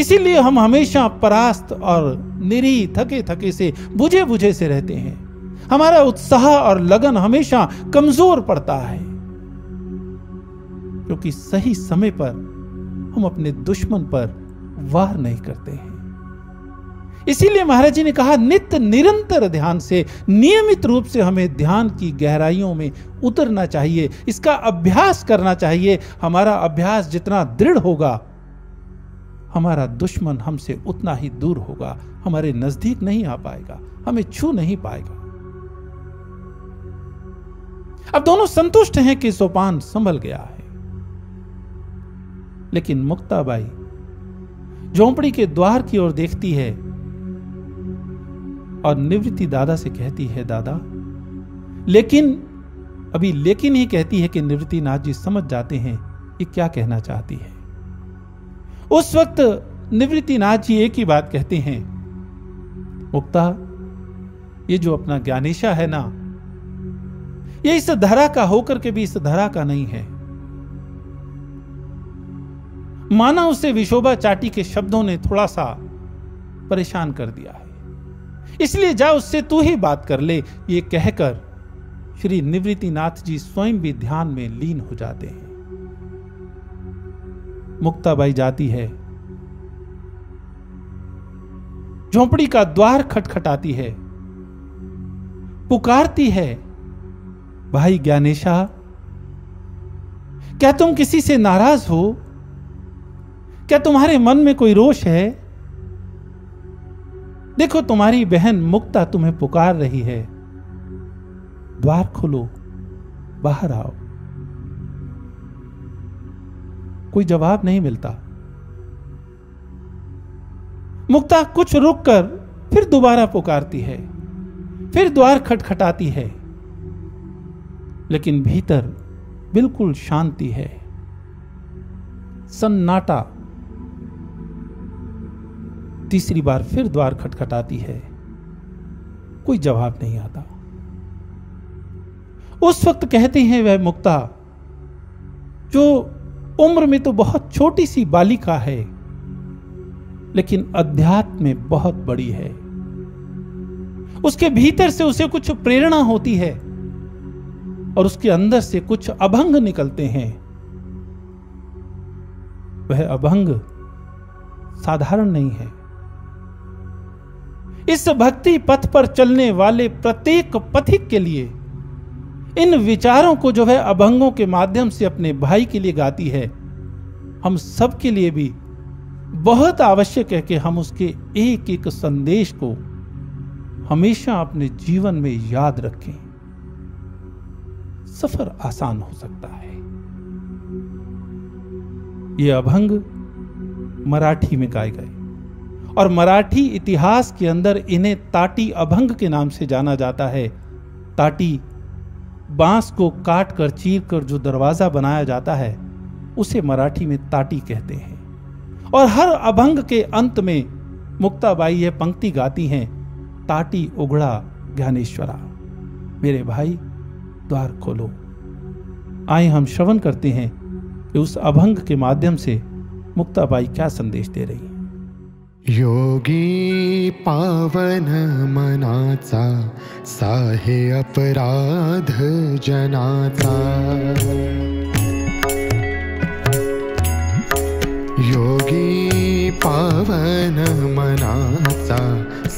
इसीलिए हम हमेशा परास्त और निरीह, थके थके से, बुझे बुझे से रहते हैं। हमारा उत्साह और लगन हमेशा कमजोर पड़ता है, क्योंकि सही समय पर हम अपने दुश्मन पर वार नहीं करते हैं। इसीलिए महाराज जी ने कहा, नित्य निरंतर ध्यान से, नियमित रूप से हमें ध्यान की गहराइयों में उतरना चाहिए, इसका अभ्यास करना चाहिए। हमारा अभ्यास जितना दृढ़ होगा, हमारा दुश्मन हमसे उतना ही दूर होगा, हमारे नजदीक नहीं आ पाएगा, हमें छू नहीं पाएगा। अब दोनों संतुष्ट हैं कि सोपान संभल गया है, लेकिन मुक्ताबाई झोंपड़ी के द्वार की ओर देखती है और निवृत्ति दादा से कहती है, दादा, लेकिन अभी लेकिन ही कहती है कि निवृत्ति नाथ जी समझ जाते हैं ये क्या कहना चाहती है। उस वक्त निवृत्ति नाथ जी एक ही बात कहते हैं, मुक्ता, ये जो अपना ज्ञानेशा है ना, ये इस धरा का होकर के भी इस धरा का नहीं है। माना उसे विशोभा चाटी के शब्दों ने थोड़ा सा परेशान कर दिया है, इसलिए जा उससे तू ही बात कर ले। ये कहकर श्री निवृत्ति नाथ जी स्वयं भी ध्यान में लीन हो जाते हैं। मुक्ताबाई जाती है, झोंपड़ी का द्वार खटखटाती है, पुकारती है, भाई ज्ञानेशा, क्या तुम किसी से नाराज हो? क्या तुम्हारे मन में कोई रोष है? देखो, तुम्हारी बहन मुक्ता तुम्हें पुकार रही है, द्वार खोलो, बाहर आओ। कोई जवाब नहीं मिलता। मुक्ता कुछ रुककर फिर दोबारा पुकारती है, फिर द्वार खटखटाती है, लेकिन भीतर बिल्कुल शांति है, सन्नाटा। तीसरी बार फिर द्वार खटखटाती है, कोई जवाब नहीं आता। उस वक्त कहते हैं वह मुक्ता, जो उम्र में तो बहुत छोटी सी बालिका है, लेकिन अध्यात्म में बहुत बड़ी है। उसके भीतर से उसे कुछ प्रेरणा होती है और उसके अंदर से कुछ अभंग निकलते हैं। वह अभंग साधारण नहीं है। इस भक्ति पथ पर चलने वाले प्रत्येक पथिक के लिए इन विचारों को जो वह अभंगों के माध्यम से अपने भाई के लिए गाती है, हम सब के लिए भी बहुत आवश्यक है कि हम उसके एक एक संदेश को हमेशा अपने जीवन में याद रखें। सफर आसान हो सकता है। ये अभंग मराठी में गाए गए और मराठी इतिहास के अंदर इन्हें ताटी अभंग के नाम से जाना जाता है। ताटी बांस को काट कर, चीर कर जो दरवाजा बनाया जाता है, उसे मराठी में ताटी कहते हैं। और हर अभंग के अंत में मुक्ताबाई यह पंक्ति गाती हैं, ताटी उघड़ा ज्ञानेश्वरा। मेरे भाई, द्वार खोलो। आए हम श्रवण करते हैं कि उस अभंग के माध्यम से मुक्ताबाई क्या संदेश दे रही है। योगी पावन मनाचा साहे अपराध जनाचा, योगी पावन मनाचा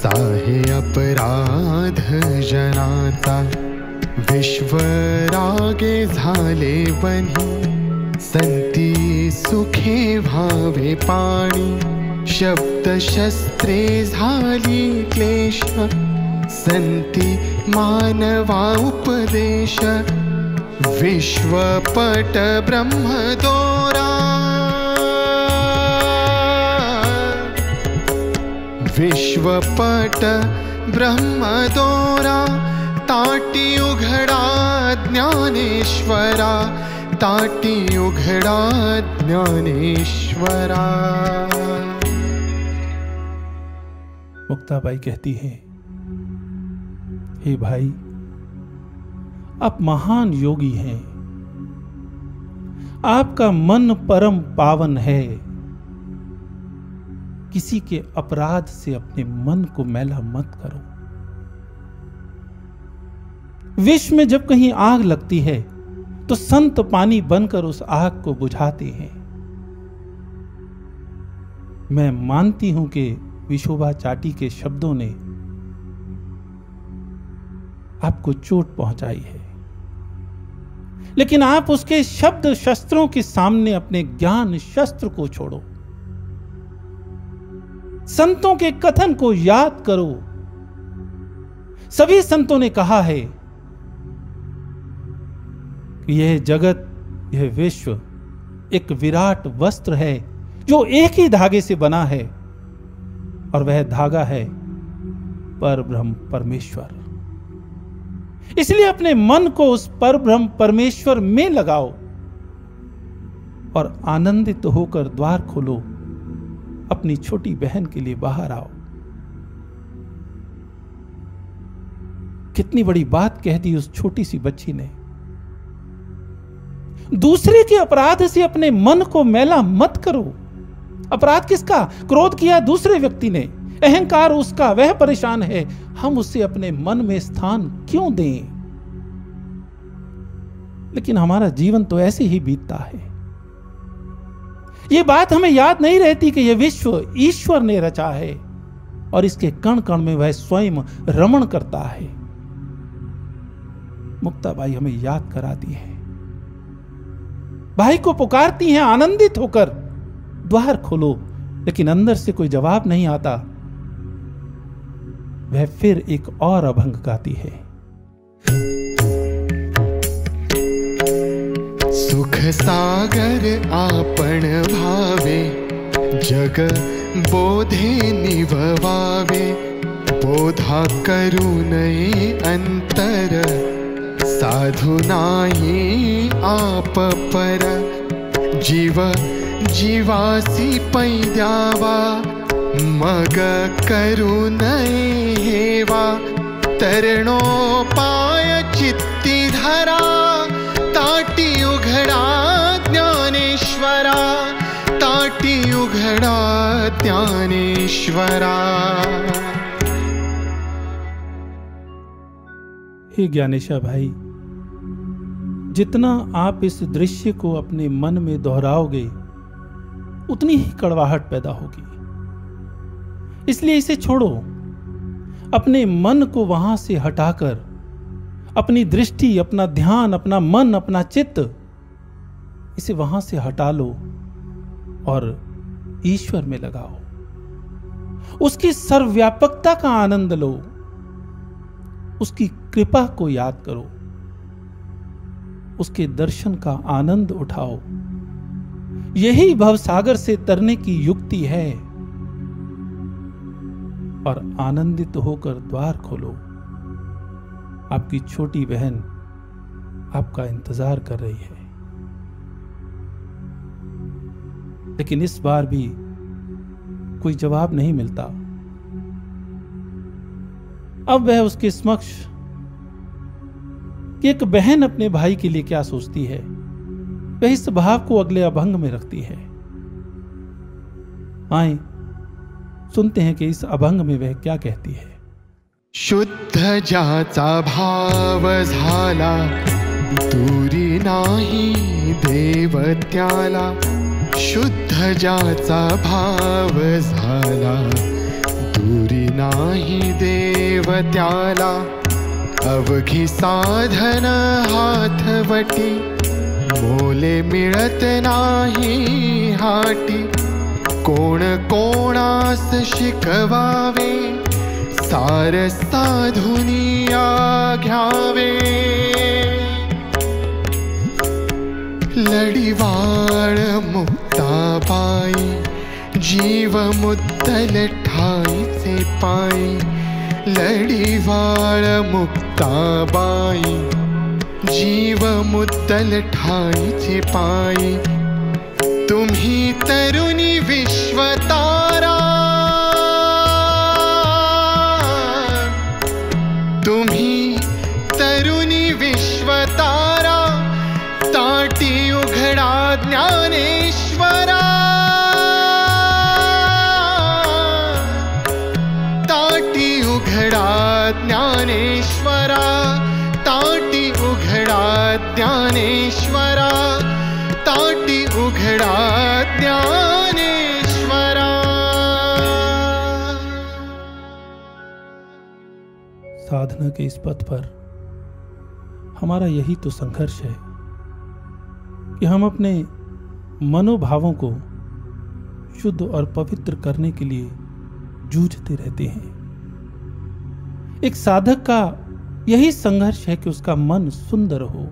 साहे अपराध जनाचा, विश्वरागे झाले बनी संती सुखे भावे पाणी, शब्द शस्त्रे झाली क्लेश संती मानवा उपदेश, विश्वपट ब्रह्मदोरा विश्वपट ब्रह्मदोरा, ताटी उघडा ज्ञानेश्वरा ताटी उघडा ज्ञानेश्वरा। मुक्ताबाई कहती है, हे भाई आप महान योगी हैं, आपका मन परम पावन है, किसी के अपराध से अपने मन को मैला मत करो। विश्व में जब कहीं आग लगती है तो संत पानी बनकर उस आग को बुझाते हैं। मैं मानती हूं कि विशोभा चाटी के शब्दों ने आपको चोट पहुंचाई है, लेकिन आप उसके शब्द शस्त्रों के सामने अपने ज्ञान शस्त्र को छोड़ो, संतों के कथन को याद करो। सभी संतों ने कहा है यह जगत, यह विश्व एक विराट वस्त्र है जो एक ही धागे से बना है, और वह धागा है परब्रह्म परमेश्वर। इसलिए अपने मन को उस परब्रह्म परमेश्वर में लगाओ और आनंदित होकर द्वार खोलो, अपनी छोटी बहन के लिए बाहर आओ। कितनी बड़ी बात कह दी उस छोटी सी बच्ची ने। दूसरे के अपराध से अपने मन को मैला मत करो। अपराध किसका? क्रोध किया दूसरे व्यक्ति ने, अहंकार उसका, वह परेशान है। हम उसे अपने मन में स्थान क्यों दें? लेकिन हमारा जीवन तो ऐसे ही बीतता है। यह बात हमें याद नहीं रहती कि यह विश्व ईश्वर ने रचा है और इसके कण कण में वह स्वयं रमण करता है। मुक्ताबाई हमें याद कराती है, भाई को पुकारती हैं आनंदित होकर, द्वार खोलो। लेकिन अंदर से कोई जवाब नहीं आता। वह फिर एक और अभंग गाती है। सुख सागर आपन भावे, जग बोधे निभवावे, बोधा करुणये अंतर, साधु नाही आप पर, जीव जीवासी पैद्यावा, मग करुण हेवा, तरणोपाय चित्ती धरा, ताटी उघडा ज्ञानेश्वरा ताटी उघडा ज्ञानेश्वरा। हे ज्ञानेशा भाई, जितना आप इस दृश्य को अपने मन में दोहराओगे उतनी ही कड़वाहट पैदा होगी। इसलिए इसे छोड़ो, अपने मन को वहां से हटाकर अपनी दृष्टि, अपना ध्यान, अपना मन, अपना चित्त, इसे वहां से हटा लो और ईश्वर में लगाओ। उसकी सर्वव्यापकता का आनंद लो, उसकी कृपा को याद करो, उसके दर्शन का आनंद उठाओ। यही भवसागर से तरने की युक्ति है। और आनंदित होकर द्वार खोलो, आपकी छोटी बहन आपका इंतजार कर रही है। लेकिन इस बार भी कोई जवाब नहीं मिलता। अब वह उसके समक्ष कि एक बहन अपने भाई के लिए क्या सोचती है, वह इस भाव को अगले अभंग में रखती है। आए सुनते हैं कि इस अभंग में वह क्या कहती है। शुद्ध जाचा भाव झाला, दूरी नाही देव त्याला। शुद्ध जाचा भाव झाला, दूरी नाही देव त्याला। अवघी साधन हाथवटी, मोले मिळत नाही हाटी। कोण कोणास शिकवावे, सार साधुनिया घ्यावे। लढीवाळ मुक्ताबाई, जीव मुद्दल ठाईचे पायी। लढीवाळ मुक्ताबाई, जीव मुद्दल ठाईचे पायी। तुम्ही तरुणी विश्वतारा, तुम्ही तरुणी विश्वतारा। ताटी उघडा ज्ञानेश्वरा, ताटी उघडा ज्ञानेश्वरा। ताटी उघडा ज्ञानेश्वरा, ताटी उघडा ज्ञानेश्वरा। साधना के इस पथ पर हमारा यही तो संघर्ष है कि हम अपने मनोभावों को शुद्ध और पवित्र करने के लिए जूझते रहते हैं। एक साधक का यही संघर्ष है कि उसका मन सुंदर हो।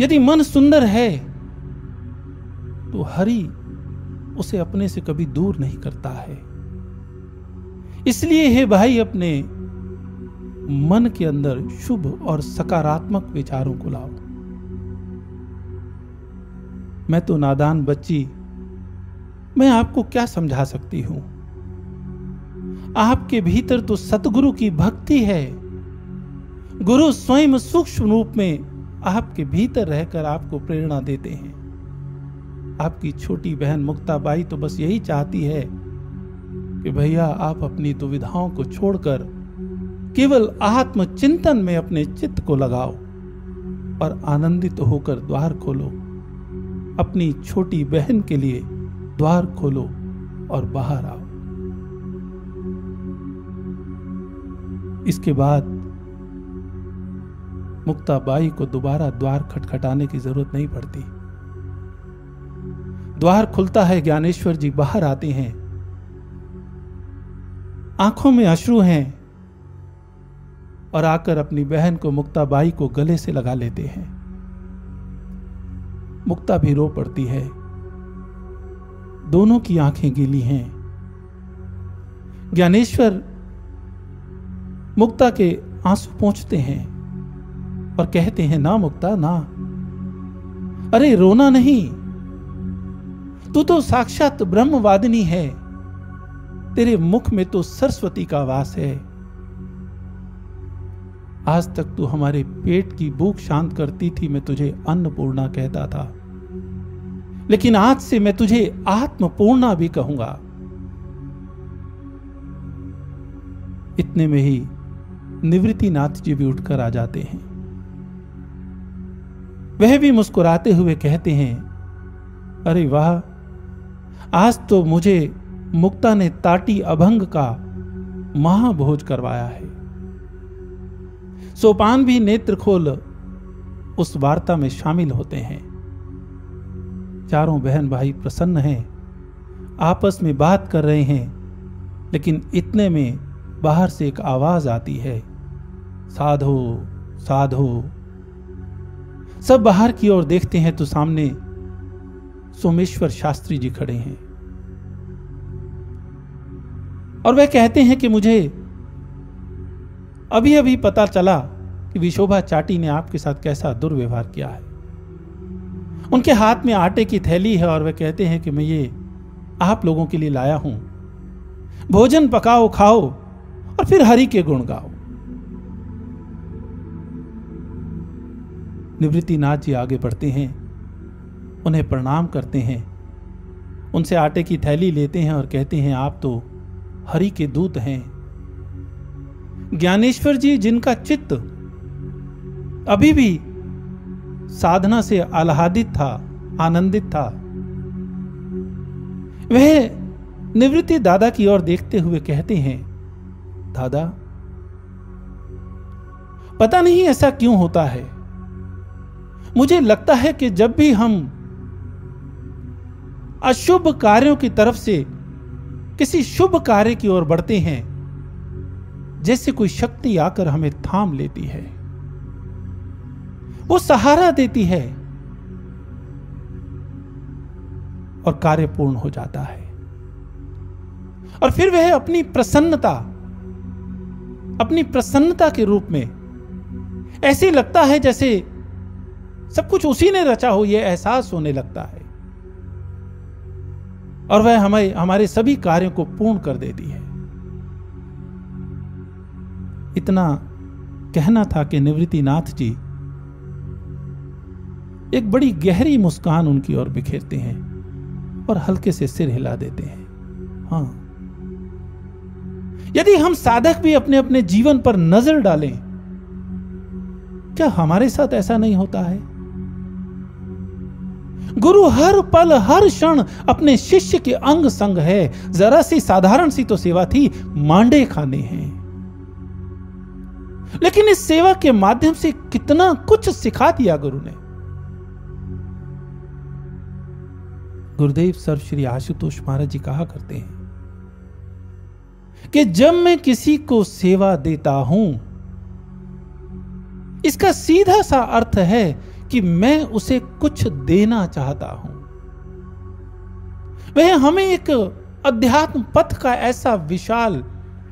यदि मन सुंदर है तो हरि उसे अपने से कभी दूर नहीं करता है। इसलिए हे भाई, अपने मन के अंदर शुभ और सकारात्मक विचारों को लाओ। मैं तो नादान बच्ची, मैं आपको क्या समझा सकती हूं। आपके भीतर तो सतगुरु की भक्ति है। गुरु स्वयं सूक्ष्म रूप में आपके भीतर रहकर आपको प्रेरणा देते हैं। आपकी छोटी बहन मुक्ताबाई तो बस यही चाहती है कि भैया आप अपनी दुविधाओं को छोड़कर केवल आत्मचिंतन में अपने चित्त को लगाओ और आनंदित होकर द्वार खोलो। अपनी छोटी बहन के लिए द्वार खोलो और बाहर आओ। इसके बाद मुक्ताबाई को दोबारा द्वार खटखटाने की जरूरत नहीं पड़ती। द्वार खुलता है, ज्ञानेश्वर जी बाहर आते हैं। आंखों में अश्रु हैं और आकर अपनी बहन को मुक्ताबाई को गले से लगा लेते हैं। मुक्ता भी रो पड़ती है। दोनों की आंखें गीली हैं। ज्ञानेश्वर मुक्ता के आंसू पोंछते हैं और कहते हैं, ना मुक्ता ना, अरे रोना नहीं, तू तो साक्षात ब्रह्मवादिनी है। तेरे मुख में तो सरस्वती का वास है। आज तक तू हमारे पेट की भूख शांत करती थी, मैं तुझे अन्नपूर्णा कहता था, लेकिन आज से मैं तुझे आत्मपूर्णा भी कहूंगा। इतने में ही निवृत्ति नाथ जी भी उठकर आ जाते हैं। वह भी मुस्कुराते हुए कहते हैं, अरे वाह, आज तो मुझे मुक्ता ने ताटी अभंग का महाभोज करवाया है। सोपान भी नेत्र खोल उस वार्ता में शामिल होते हैं। चारों बहन भाई प्रसन्न हैं, आपस में बात कर रहे हैं, लेकिन इतने में बाहर से एक आवाज आती है, साधो साधो। सब बाहर की ओर देखते हैं तो सामने सोमेश्वर शास्त्री जी खड़े हैं और वह कहते हैं कि मुझे अभी अभी पता चला कि विशोभा चाटी ने आपके साथ कैसा दुर्व्यवहार किया है। उनके हाथ में आटे की थैली है और वे कहते हैं कि मैं ये आप लोगों के लिए लाया हूं, भोजन पकाओ, खाओ और फिर हरि के गुण गाओ। निवृत्तिनाथ जी आगे बढ़ते हैं, उन्हें प्रणाम करते हैं, उनसे आटे की थैली लेते हैं और कहते हैं आप तो हरि के दूत हैं। ज्ञानेश्वर जी जिनका चित्त अभी भी साधना से आह्लादित था, आनंदित था, वह निवृत्ति दादा की ओर देखते हुए कहते हैं, दादा पता नहीं ऐसा क्यों होता है, मुझे लगता है कि जब भी हम अशुभ कार्यों की तरफ से किसी शुभ कार्य की ओर बढ़ते हैं, जैसे कोई शक्ति आकर हमें थाम लेती है, वो सहारा देती है और कार्य पूर्ण हो जाता है, और फिर वह अपनी प्रसन्नता के रूप में ऐसे लगता है जैसे सब कुछ उसी ने रचा हो, यह एहसास होने लगता है और वह हमें हमारे सभी कार्यों को पूर्ण कर देती है। इतना कहना था कि निवृत्तिनाथ जी एक बड़ी गहरी मुस्कान उनकी ओर बिखेरते हैं और हल्के से सिर हिला देते हैं। हाँ, यदि हम साधक भी अपने अपने जीवन पर नजर डालें, क्या हमारे साथ ऐसा नहीं होता है? गुरु हर पल हर क्षण अपने शिष्य के अंग संग है। जरा सी साधारण सी तो सेवा थी, मांडे खाने हैं, लेकिन इस सेवा के माध्यम से कितना कुछ सिखा दिया गुरु ने। गुरुदेव सर श्री आशुतोष महाराज जी कहा करते हैं कि जब मैं किसी को सेवा देता हूं, इसका सीधा सा अर्थ है कि मैं उसे कुछ देना चाहता हूं। वह हमें एक अध्यात्म पथ का ऐसा विशाल,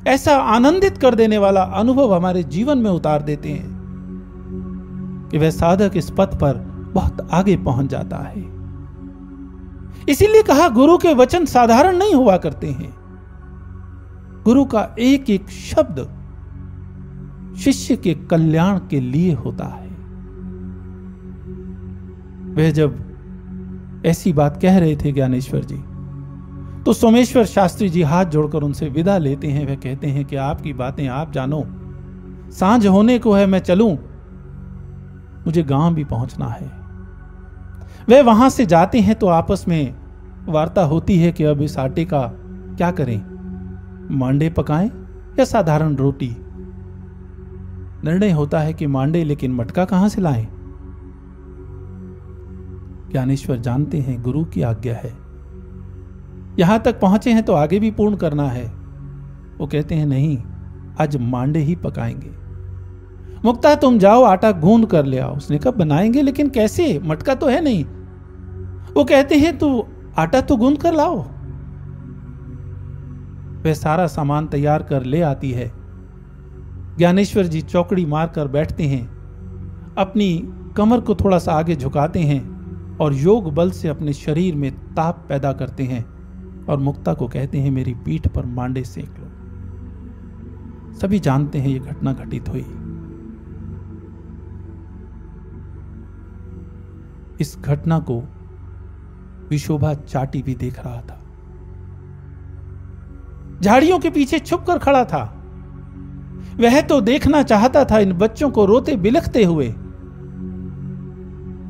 ऐसा आनंदित कर देने वाला अनुभव हमारे जीवन में उतार देते हैं कि वह साधक इस पथ पर बहुत आगे पहुंच जाता है। इसीलिए कहा, गुरु के वचन साधारण नहीं हुआ करते हैं। गुरु का एक एक शब्द शिष्य के कल्याण के लिए होता है। वह जब ऐसी बात कह रहे थे ज्ञानेश्वर जी, तो सोमेश्वर शास्त्री जी हाथ जोड़कर उनसे विदा लेते हैं। वह कहते हैं कि आपकी बातें आप जानो, सांझ होने को है, मैं चलूं, मुझे गांव भी पहुंचना है। वह वहां से जाते हैं तो आपस में वार्ता होती है कि अब इस आटे का क्या करें, मांडे पकाएं या साधारण रोटी। निर्णय होता है कि मांडे, लेकिन मटका कहां से लाएं? ज्ञानेश्वर जानते हैं गुरु की आज्ञा है, यहां तक पहुंचे हैं तो आगे भी पूर्ण करना है। वो कहते हैं नहीं, आज मांडे ही पकाएंगे। मुक्ता तुम जाओ आटा गूंद कर ले आओ। उसने कहा बनाएंगे, लेकिन कैसे, मटका तो है नहीं। वो कहते हैं तो आटा तो गूंद कर लाओ। वह सारा सामान तैयार कर ले आती है। ज्ञानेश्वर जी चौकड़ी मारकर बैठते हैं, अपनी कमर को थोड़ा सा आगे झुकाते हैं और योग बल से अपने शरीर में ताप पैदा करते हैं और मुक्ता को कहते हैं मेरी पीठ पर मांडे सेक लो। सभी जानते हैं ये घटना घटित हुई। इस घटना को विशोभा चाटी भी देख रहा था, झाड़ियों के पीछे छुपकर खड़ा था। वह तो देखना चाहता था इन बच्चों को रोते बिलखते हुए।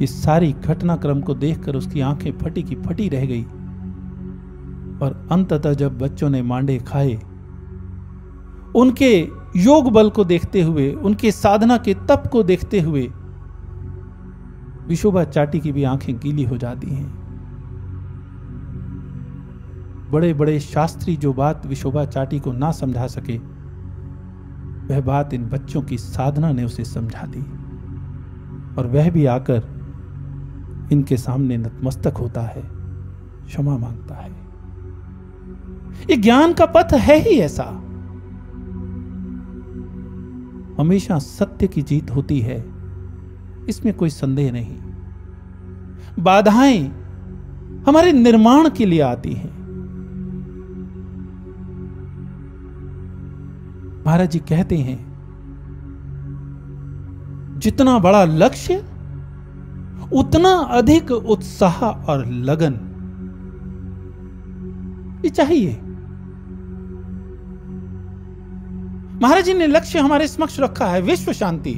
इस सारी घटनाक्रम को देखकर उसकी आंखें फटी की फटी रह गई और अंततः जब बच्चों ने मांडे खाए, उनके योग बल को देखते हुए, उनके साधना के तप को देखते हुए विशोभा चाटी की भी आंखें गीली हो जाती हैं। बड़े बड़े शास्त्री जो बात विशोभा चाटी को ना समझा सके, वह बात इन बच्चों की साधना ने उसे समझा दी और वह भी आकर इनके सामने नतमस्तक होता है, क्षमा मांगता है। ये ज्ञान का पथ है ही ऐसा, हमेशा सत्य की जीत होती है, इसमें कोई संदेह नहीं। बाधाएं हमारे निर्माण के लिए आती हैं। महाराज जी कहते हैं जितना बड़ा लक्ष्य उतना अधिक उत्साह और लगन ये चाहिए। महाराज जी ने लक्ष्य हमारे समक्ष रखा है विश्व शांति।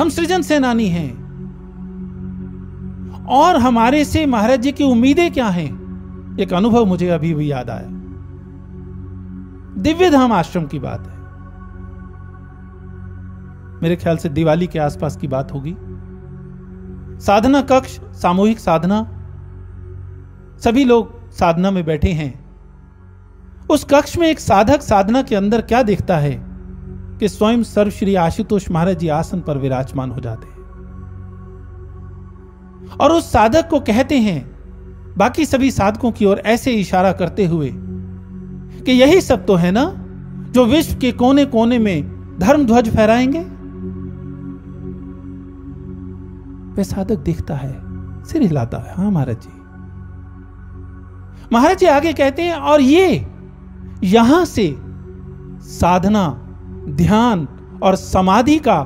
हम सृजन सेनानी हैं और हमारे से महाराज जी की उम्मीदें क्या हैं। एक अनुभव मुझे अभी भी याद आया, दिव्य धाम आश्रम की बात है, मेरे ख्याल से दिवाली के आसपास की बात होगी। साधना कक्ष, सामूहिक साधना, सभी लोग साधना में बैठे हैं। उस कक्ष में एक साधक साधना के अंदर क्या देखता है कि स्वयं सर्व श्री आशुतोष महाराज जी आसन पर विराजमान हो जाते हैं और उस साधक को कहते हैं बाकी सभी साधकों की ओर ऐसे इशारा करते हुए कि यही सब तो है ना जो विश्व के कोने कोने में धर्म ध्वज फहराएंगे। वह साधक देखता है, सिर हिलाता है, हां महाराज जी। महाराज जी आगे कहते हैं और ये यहां से साधना, ध्यान और समाधि का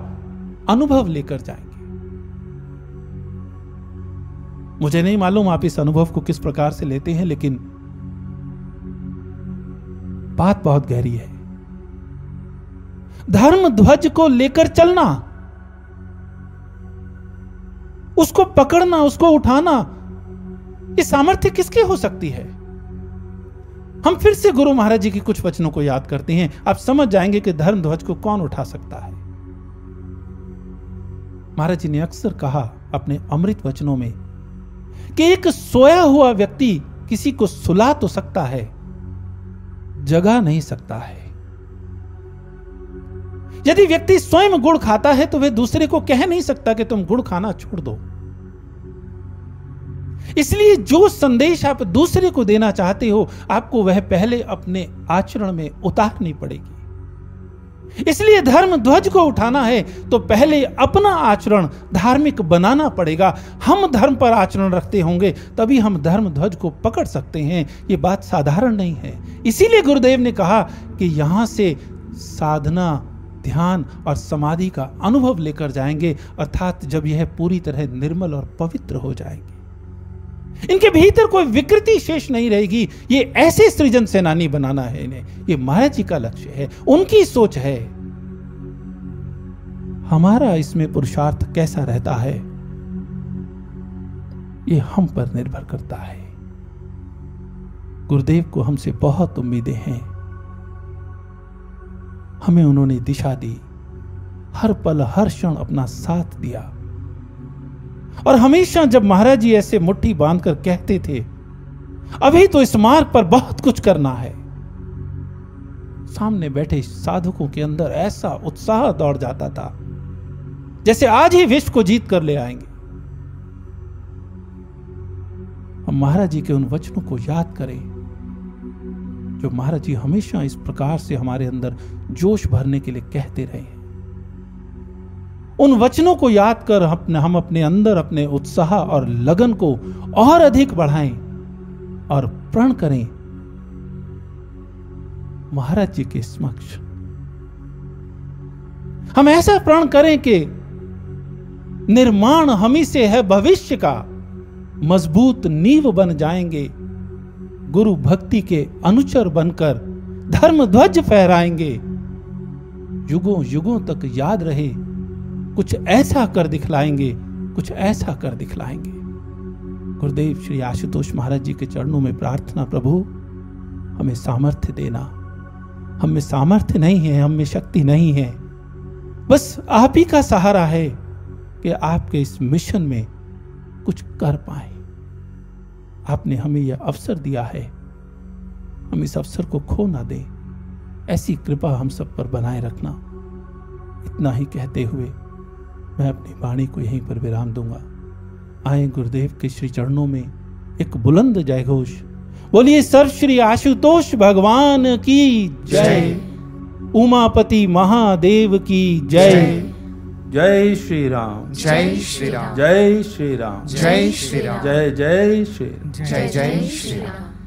अनुभव लेकर जाएंगे। मुझे नहीं मालूम आप इस अनुभव को किस प्रकार से लेते हैं, लेकिन बात बहुत गहरी है। धर्म ध्वज को लेकर चलना, उसको पकड़ना, उसको उठाना, ये सामर्थ्य किसकी हो सकती है। हम फिर से गुरु महाराज जी की कुछ वचनों को याद करते हैं, आप समझ जाएंगे कि धर्म ध्वज को कौन उठा सकता है। महाराज जी ने अक्सर कहा अपने अमृत वचनों में कि एक सोया हुआ व्यक्ति किसी को सुला तो सकता है, जगा नहीं सकता है। यदि व्यक्ति स्वयं गुड़ खाता है तो वह दूसरे को कह नहीं सकता कि तुम गुड़ खाना छोड़ दो। इसलिए जो संदेश आप दूसरे को देना चाहते हो, आपको वह पहले अपने आचरण में उतारनी पड़ेगी। इसलिए धर्म ध्वज को उठाना है तो पहले अपना आचरण धार्मिक बनाना पड़ेगा। हम धर्म पर आचरण रखते होंगे तभी हम धर्म ध्वज को पकड़ सकते हैं। ये बात साधारण नहीं है। इसीलिए गुरुदेव ने कहा कि यहां से साधना, ध्यान और समाधि का अनुभव लेकर जाएंगे, अर्थात जब यह पूरी तरह निर्मल और पवित्र हो जाएंगे, इनके भीतर कोई विकृति शेष नहीं रहेगी। ये ऐसे सृजन सेनानी बनाना है इन्हें, ये महाराज जी का लक्ष्य है, उनकी सोच है। हमारा इसमें पुरुषार्थ कैसा रहता है ये हम पर निर्भर करता है। गुरुदेव को हमसे बहुत उम्मीदें हैं, हमें उन्होंने दिशा दी, हर पल हर क्षण अपना साथ दिया। और हमेशा जब महाराज जी ऐसे मुट्ठी बांधकर कहते थे अभी तो इस मार्ग पर बहुत कुछ करना है, सामने बैठे साधकों के अंदर ऐसा उत्साह दौड़ जाता था जैसे आज ही विश्व को जीत कर ले आएंगे। हम महाराज जी के उन वचनों को याद करें जो महाराज जी हमेशा इस प्रकार से हमारे अंदर जोश भरने के लिए कहते रहे हैं। उन वचनों को याद कर हम अपने अंदर अपने उत्साह और लगन को और अधिक बढ़ाएं और प्रण करें महाराज जी के समक्ष। हम ऐसा प्रण करें कि निर्माण हम ही से है भविष्य का, मजबूत नींव बन जाएंगे, गुरु भक्ति के अनुचर बनकर धर्म ध्वज फहराएंगे, युगों युगों तक याद रहे, कुछ ऐसा कर दिखलाएंगे, कुछ ऐसा कर दिखलाएंगे। गुरुदेव श्री आशुतोष महाराज जी के चरणों में प्रार्थना, प्रभु हमें सामर्थ्य देना। हम में सामर्थ्य नहीं है, हम में शक्ति नहीं है, बस आप ही का सहारा है कि आपके इस मिशन में कुछ कर पाए। आपने हमें यह अवसर दिया है, हम इस अवसर को खो ना दें, ऐसी कृपा हम सब पर बनाए रखना। इतना ही कहते हुए मैं अपनी वाणी को यहीं पर विराम दूंगा। आए गुरुदेव के श्री चरणों में एक बुलंद जयघोष बोलिए, सर्व श्री आशुतोष भगवान की जय, उमापति महादेव की जय। जय श्री राम, जय श्री राम, जय श्री राम, जय श्री राम, जय जय श्री, जय जय श्री राम।